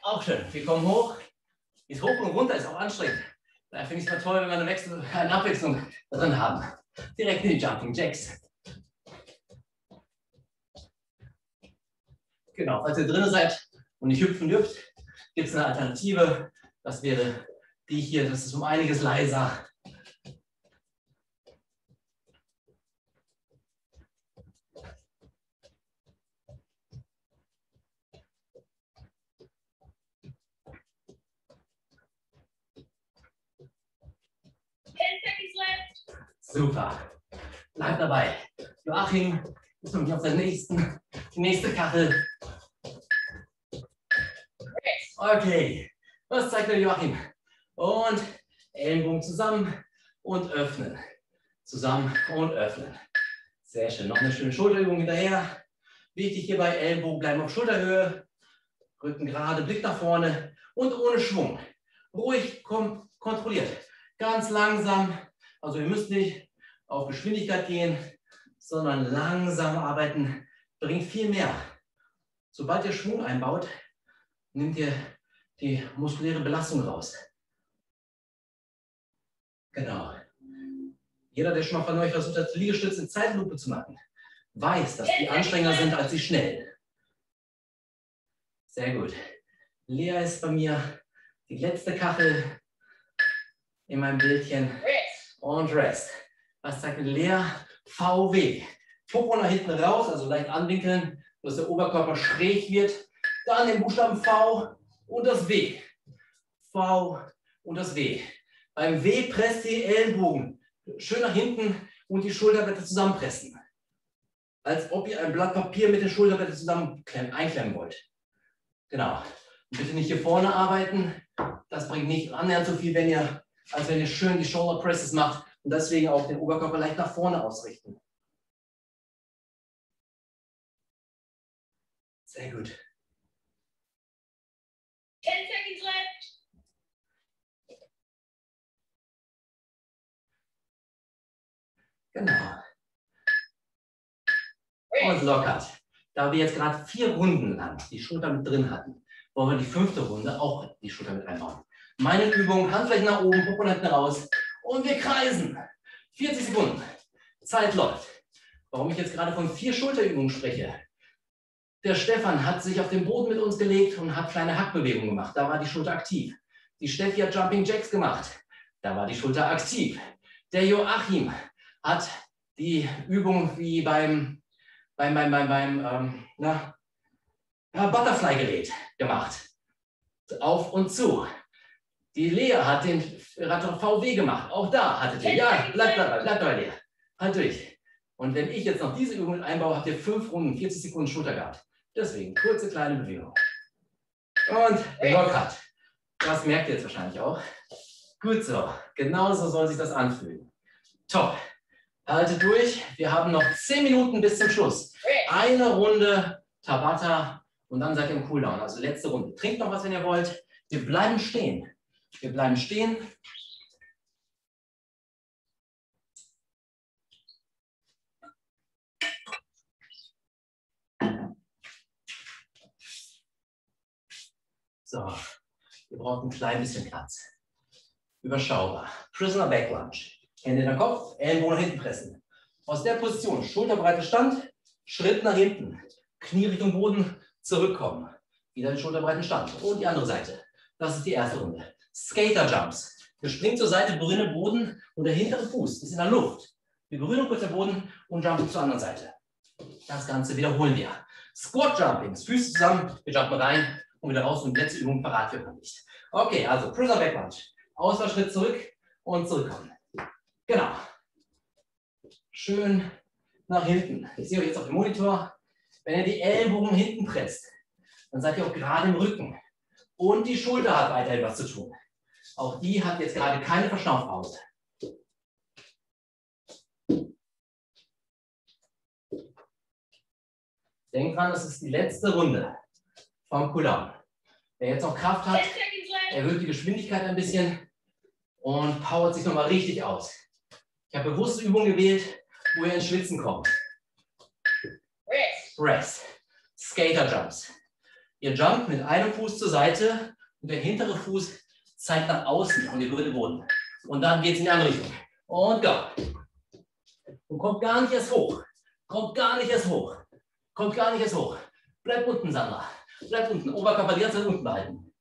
Auch schön. Wir kommen hoch. Ist hoch und runter, ist auch anstrengend. Da finde ich es mal toll, wenn wir eine, Wechsel eine Abwechslung drin haben. Direkt in die Jumping Jacks. Genau, falls ihr drin seid und nicht hüpfen dürft, gibt es eine Alternative. Das wäre die hier, das ist um einiges leiser. Super, bleibt dabei. Joachim ist nämlich auf der nächsten, die nächste Kachel. Okay, was zeigt der Joachim? Und Ellenbogen zusammen und öffnen. Zusammen und öffnen. Sehr schön, noch eine schöne Schulterübung hinterher. Wichtig hierbei, Ellenbogen bleiben auf Schulterhöhe. Rücken gerade, Blick nach vorne und ohne Schwung. Ruhig, kom- kontrolliert. Ganz langsam, also ihr müsst nicht auf Geschwindigkeit gehen, sondern langsam arbeiten, bringt viel mehr. Sobald ihr Schwung einbaut, nimmt ihr die muskuläre Belastung raus. Genau. Jeder, der schon mal von euch versucht hat, Liegestütze in Zeitlupe zu machen, weiß, dass die anstrengender sind als die schnellen. Sehr gut. Lea ist bei mir die letzte Kachel in meinem Bildchen. Und Rest. Was sagt Lea? V W. Popo nach hinten raus, also leicht anwinkeln, dass der Oberkörper schräg wird. Dann den Buchstaben V und das W. V und das W. Beim W presst die Ellenbogen schön nach hinten und die Schulterblätter zusammenpressen. Als ob ihr ein Blatt Papier mit den Schulterblättern zusammen einklemmen wollt. Genau. Und bitte nicht hier vorne arbeiten. Das bringt nicht annähernd so viel, wenn ihr, als wenn ihr schön die Shoulder Presses macht und deswegen auch den Oberkörper leicht nach vorne ausrichten. Sehr gut. zehn Sekunden left. Genau. Und lockert. Da wir jetzt gerade vier Runden lang die Schulter mit drin hatten, wollen wir die fünfte Runde auch die Schulter mit einbauen. Meine Übung, Handflächen nach oben, Popo nach hinten raus und wir kreisen. vierzig Sekunden. Zeit läuft. Warum ich jetzt gerade von vier Schulterübungen spreche? Der Stefan hat sich auf den Boden mit uns gelegt und hat kleine Hackbewegungen gemacht. Da war die Schulter aktiv. Die Steffi hat Jumping Jacks gemacht. Da war die Schulter aktiv. Der Joachim hat die Übung wie beim, beim, beim, beim, beim ähm, na, Butterfly-Gerät gemacht. Auf und zu. Die Lea hat den V W gemacht. Auch da hattet ihr. Ja, bleibt dabei, bleibt dabei, Lea. Halt durch. Und wenn ich jetzt noch diese Übung einbaue, habt ihr fünf Runden, vierzig Sekunden Schulter gehabt. Deswegen kurze, kleine Bewegung. Und lockert. Das merkt ihr jetzt wahrscheinlich auch. Gut so. Genauso soll sich das anfühlen. Top. Haltet durch. Wir haben noch zehn Minuten bis zum Schluss. Eine Runde Tabata und dann seid ihr im Cooldown. Also letzte Runde. Trinkt noch was, wenn ihr wollt. Wir bleiben stehen. Wir bleiben stehen. So, ihr braucht ein klein bisschen Platz. Überschaubar. Prisoner Back Lunge. Hände in den Kopf, Ellenbogen nach hinten pressen. Aus der Position, Schulterbreite Stand, Schritt nach hinten. Knie Richtung Boden, zurückkommen. Wieder den schulterbreiten Stand. Und die andere Seite. Das ist die erste Runde. Skater-Jumps. Wir springen zur Seite, berühren den Boden und der hintere Fuß ist in der Luft. Wir berühren kurz den Boden und jumpen zur anderen Seite. Das Ganze wiederholen wir. Squat-Jumpings. Füße zusammen, wir jumpen rein und wieder raus. Und letzte Übung parat für uns nicht. Okay, also Prisoner Backbunge. Ausfallschritt zurück und zurückkommen. Genau. Schön nach hinten. Ich sehe euch jetzt auf dem Monitor. Wenn ihr die Ellbogen hinten presst, dann seid ihr auch gerade im Rücken. Und die Schulter hat weiterhin was zu tun. Auch die hat jetzt gerade keine Verschnaufpause. Denkt dran, das ist die letzte Runde vom Cooldown. Wer jetzt noch Kraft hat, erhöht die Geschwindigkeit ein bisschen und powert sich nochmal richtig aus. Ich habe bewusste Übungen gewählt, wo ihr ins Schwitzen kommt. Rest. Rest. Skater-Jumps. Ihr jumpt mit einem Fuß zur Seite und der hintere Fuß zeigt nach außen und ihr berührt den Boden. Und dann geht es in die andere Richtung. Und go. Und kommt gar nicht erst hoch. Kommt gar nicht erst hoch. Kommt gar nicht erst hoch. Bleibt unten, Sandra. Bleibt unten. Oberkörper die ganze Zeit unten behalten.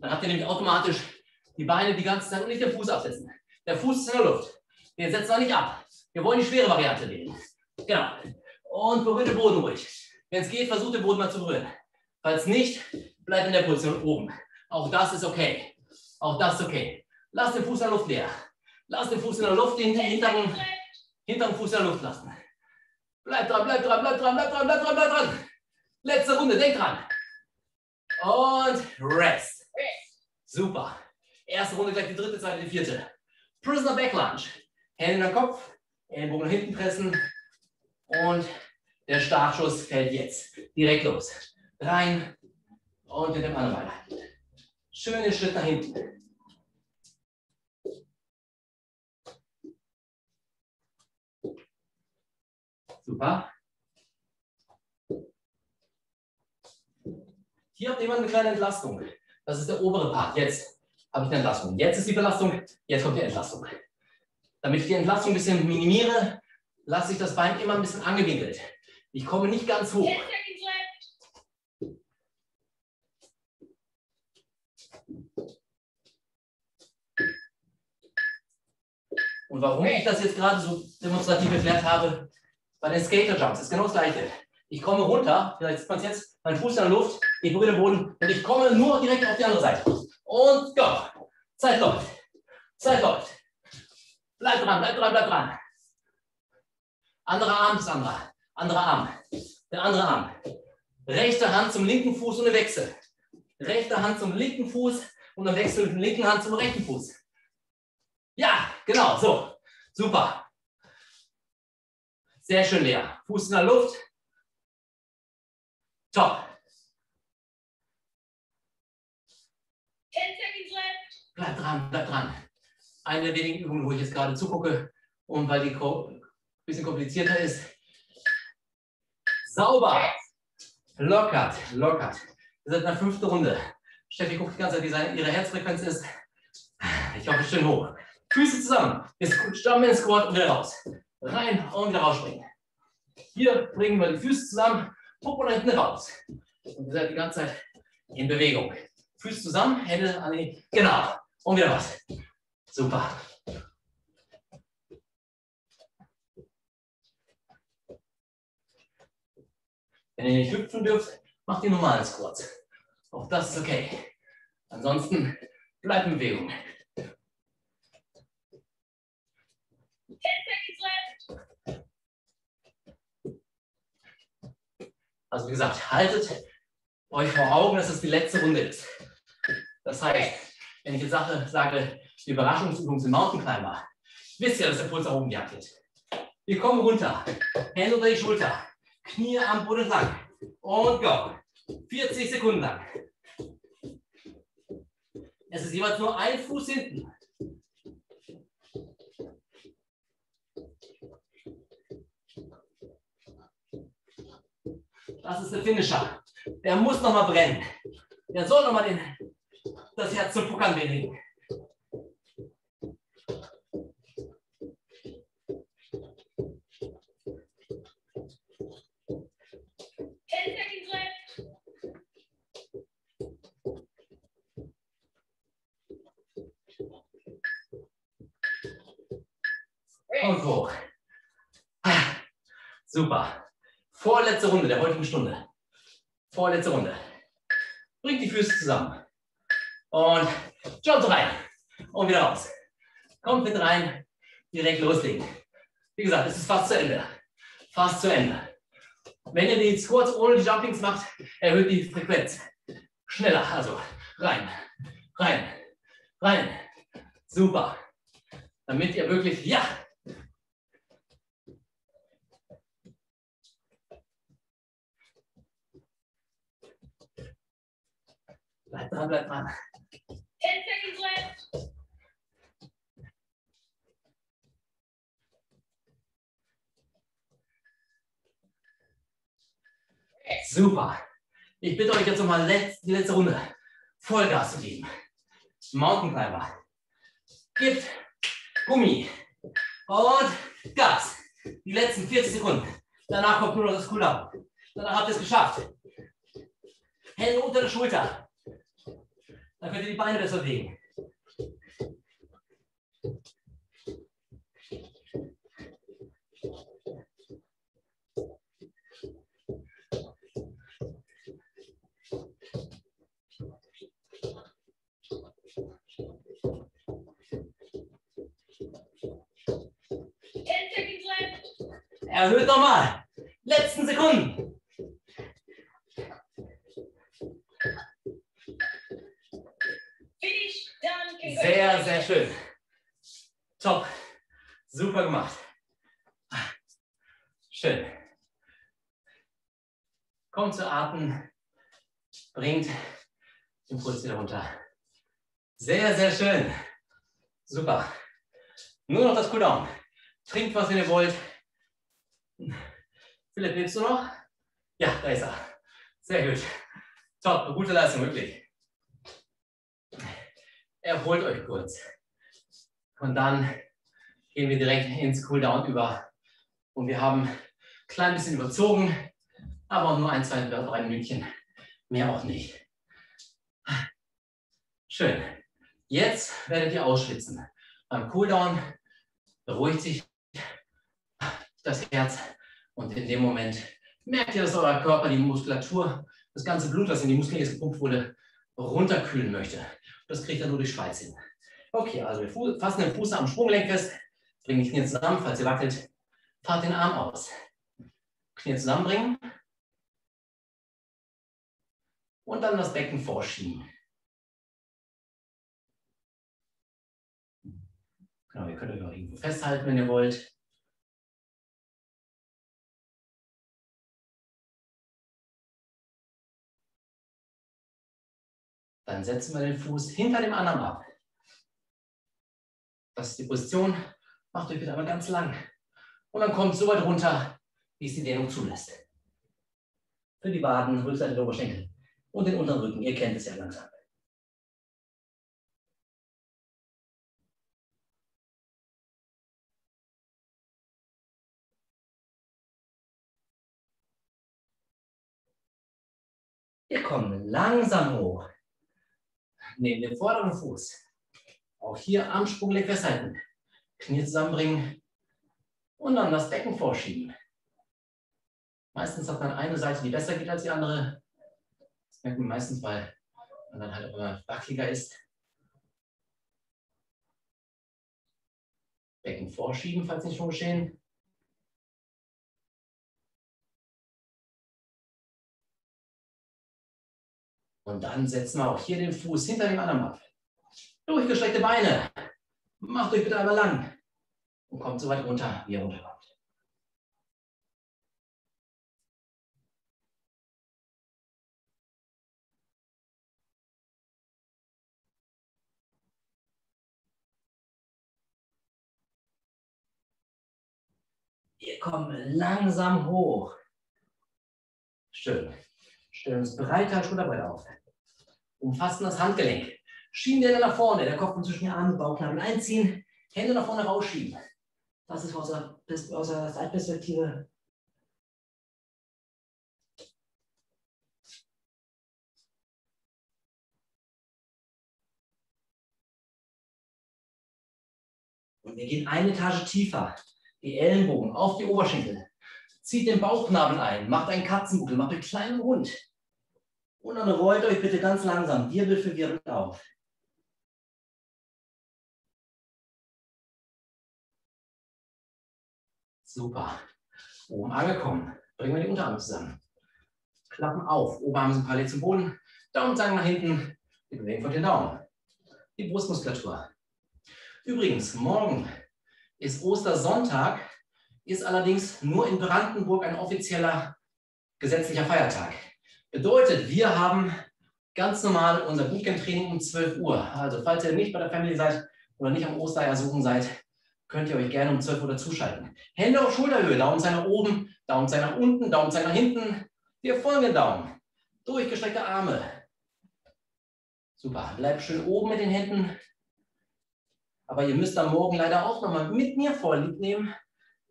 Dann habt ihr nämlich automatisch die Beine die ganze Zeit und nicht den Fuß absetzen. Der Fuß ist in der Luft. Wir setzen da nicht ab. Wir wollen die schwere Variante wählen. Genau. Und berührt den Boden ruhig. Wenn es geht, versucht den Boden mal zu berühren. Falls nicht, bleibt in der Position oben. Auch das ist okay. Auch das ist okay. Lasst den Fuß in der Luft leer. Lasst den Fuß in der Luft, den hinteren, hinteren Fuß in der Luft lassen. Bleibt dran, bleibt dran, bleibt dran, bleibt dran, bleibt dran, bleibt dran. Letzte Runde, denkt dran. Und Rest. Super. Erste Runde, gleich die dritte, zweite, die vierte. Prisoner Back Lunge. Hände in den Kopf, Ellenbogen nach hinten pressen und der Startschuss fällt jetzt direkt los. Rein und mit dem anderen weiter. Schönen Schritt nach hinten. Super. Hier habt ihr immer eine kleine Entlastung. Das ist der obere Part. Jetzt habe ich eine Entlastung. Jetzt ist die Belastung, jetzt kommt die Entlastung. Damit ich die Entlastung ein bisschen minimiere, lasse ich das Bein immer ein bisschen angewinkelt. Ich komme nicht ganz hoch. Und warum ich das jetzt gerade so demonstrativ erklärt habe, bei den Skater-Jumps ist genau das Gleiche. Ich komme runter, vielleicht sieht man es jetzt, mein Fuß in der Luft, ich berühre den Boden und ich komme nur direkt auf die andere Seite. Und go! Zeit läuft. Zeit läuft. Bleib dran, bleib dran, bleib dran. Anderer Arm ist anderer. Anderer Arm. Der andere Arm. Rechte Hand zum linken Fuß und ein Wechsel. Rechte Hand zum linken Fuß und ein Wechsel mit der linken Hand zum rechten Fuß. Ja, genau, so. Super. Sehr schön leer. Fuß in der Luft. Top. Bleib dran, bleib dran. Eine der wenigen Übungen, wo ich jetzt gerade zugucke und weil die ein bisschen komplizierter ist. Sauber. Lockert, lockert. Wir sind in der fünften Runde. Steffi guckt die ganze Zeit, wie seine, ihre Herzfrequenz ist. Ich hoffe, schön hoch. Füße zusammen. Jetzt jumpen in den Squat und wieder raus. Rein und wieder rausspringen. Hier bringen wir die Füße zusammen. Puppen nach hinten raus. Und ihr seid die ganze Zeit in Bewegung. Füße zusammen, Hände an die... Genau. Und wieder was. Super. Wenn ihr nicht hüpfen dürft, macht ihr normalen Squats. Auch das ist okay. Ansonsten bleibt in Bewegung. Also wie gesagt, haltet euch vor Augen, dass es die letzte Runde ist. Das heißt, wenn ich jetzt sage, sage die Überraschungsübung zum Mountain Climber, wisst ihr, dass der Puls nach oben gejagt wird. Wir kommen runter, Hände unter die Schulter, Knie am Boden lang und go. vierzig Sekunden lang. Es ist jeweils nur ein Fuß hinten. Das ist der Finisher. Der muss nochmal brennen. Der soll nochmal den, das Herz zum Puckern bewegen. und hoch. Super. Vorletzte Runde der heutigen Stunde. Vorletzte Runde. Bringt die Füße zusammen. Und jumpt rein. Und wieder raus. Kommt mit rein. Direkt loslegen. Wie gesagt, es ist fast zu Ende. Fast zu Ende. Wenn ihr die Squats ohne die Jumpings macht, erhöht die Frequenz. Schneller. Also rein. Rein. Rein. Super. Damit ihr wirklich, ja. Bleib dran, bleib dran. ten seconds left. Super. Ich bitte euch jetzt nochmal die letzte Runde Vollgas zu geben. Mountain Climber. Gift, Gummi und Gas. Die letzten vierzig Sekunden. Danach kommt nur noch das Cool-Up. Danach habt ihr es geschafft. Hände unter der Schulter. Dann könnt ihr die Beine besser bewegen. Erhöht nochmal. Letzten Sekunden. Sehr, sehr schön. Top. Super gemacht. Schön. Kommt zu Atmen. Bringt den Puls wieder runter. Sehr, sehr schön. Super. Nur noch das Cooldown. Trinkt, was ihr wollt. Philipp, lebst du noch? Ja, da ist er. Sehr gut. Top, gute Leistung, wirklich. Erholt euch kurz. Und dann gehen wir direkt ins Cooldown über. Und wir haben ein klein bisschen überzogen, aber auch nur ein, zwei, drei Minütchen. Mehr auch nicht. Schön. Jetzt werdet ihr ausschwitzen. Beim Cooldown beruhigt sich das Herz und in dem Moment merkt ihr, dass euer Körper die Muskulatur, das ganze Blut, das in die Muskeln jetzt gepumpt wurde, runterkühlen möchte. Das kriegt ihr nur durch Schweiß hin. Okay, also wir fassen den Fuß am Sprunggelenk fest, bringen die Knie zusammen, falls ihr wackelt, fahrt den Arm aus. Knie zusammenbringen und dann das Becken vorschieben. Genau, ihr könnt euch auch irgendwo festhalten, wenn ihr wollt. Dann setzen wir den Fuß hinter dem anderen ab. Das ist die Position. Macht euch bitte einmal ganz lang. Und dann kommt so weit runter, wie es die Dehnung zulässt. Für die Waden, Rückseite der Oberschenkel und den unteren Rücken. Ihr kennt es ja langsam. Wir kommen langsam hoch. Nehmen den vorderen Fuß. Auch hier am Sprunggelenk festhalten. Knie zusammenbringen und dann das Becken vorschieben. Meistens hat man eine Seite, die besser geht als die andere. Das merkt man meistens, weil man dann halt immer wackeliger ist. Becken vorschieben, falls nicht schon geschehen. Und dann setzen wir auch hier den Fuß hinter dem anderen ab. Durchgestreckte Beine. Macht euch bitte einmal lang. Und kommt so weit runter, wie ihr runterkommt. Wir kommen langsam hoch. Schön. Stellen uns breiter, Schulterbreit auf. Umfassen das Handgelenk. Schieben die Hände nach vorne. Der Kopf zwischen den Armen und Bauchnabel einziehen. Hände nach vorne rausschieben. Das ist aus der, aus der Seitperspektive. Und wir gehen eine Etage tiefer. die Ellenbogen auf die Oberschenkel, zieht den Bauchnabel ein, macht einen Katzenbuckel, macht einen kleinen Rund und dann rollt euch bitte ganz langsam Wirbel für Wirbel auf. Super. Oben angekommen. Bringen wir die Unterarme zusammen. Klappen auf. Oberarme sind parallel zum Boden. Daumen zeigen nach hinten. Wir bewegen von den Daumen. Die Brustmuskulatur. Übrigens, morgen ist Ostersonntag, ist allerdings nur in Brandenburg ein offizieller gesetzlicher Feiertag. Bedeutet, wir haben ganz normal unser Bootcamp-Training um zwölf Uhr. Also falls ihr nicht bei der Family seid oder nicht am Ostereier suchen seid, könnt ihr euch gerne um zwölf Uhr dazuschalten. Hände auf Schulterhöhe, Daumenzeig nach oben, Daumenzeig nach unten, Daumenzeig nach hinten. Wir folgen den Daumen. Durchgestreckte Arme. Super, bleibt schön oben mit den Händen. Aber ihr müsst am Morgen leider auch nochmal mit mir vorlieb nehmen,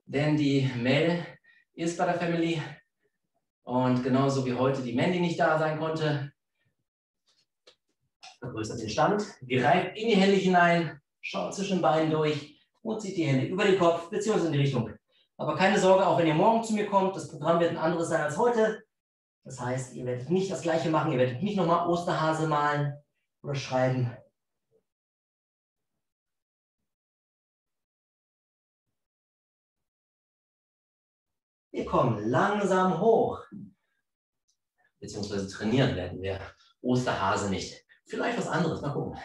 denn die Mel ist bei der Family und genauso wie heute die Mandy nicht da sein konnte. Vergrößert den Stand, greift in die Hände hinein, schaut zwischen den Beinen durch und zieht die Hände über den Kopf bzw. in die Richtung. Aber keine Sorge, auch wenn ihr morgen zu mir kommt, das Programm wird ein anderes sein als heute. Das heißt, ihr werdet nicht das Gleiche machen, ihr werdet nicht nochmal Osterhase malen oder schreiben. Wir kommen langsam hoch. Beziehungsweise trainieren werden wir Osterhase nicht. Vielleicht was anderes, mal gucken.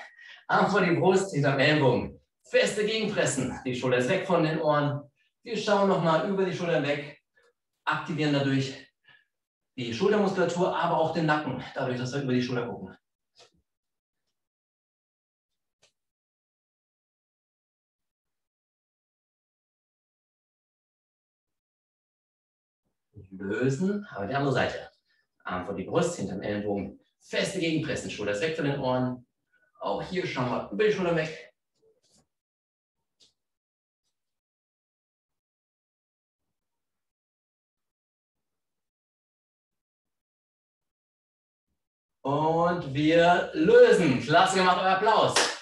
Arm vor die Brust, hinterm Ellbogen. Feste gegenpressen. Die Schulter ist weg von den Ohren. Wir schauen nochmal über die Schultern weg. Aktivieren dadurch die Schultermuskulatur, aber auch den Nacken. Dadurch, dass wir über die Schulter gucken. Lösen, aber die andere Seite. Arm vor die Brust, hinterm Ellenbogen. Feste gegenpressen. Schulter ist weg von den Ohren. Auch hier schauen wir über die Schulter weg. Und wir lösen. Klasse gemacht, euer Applaus.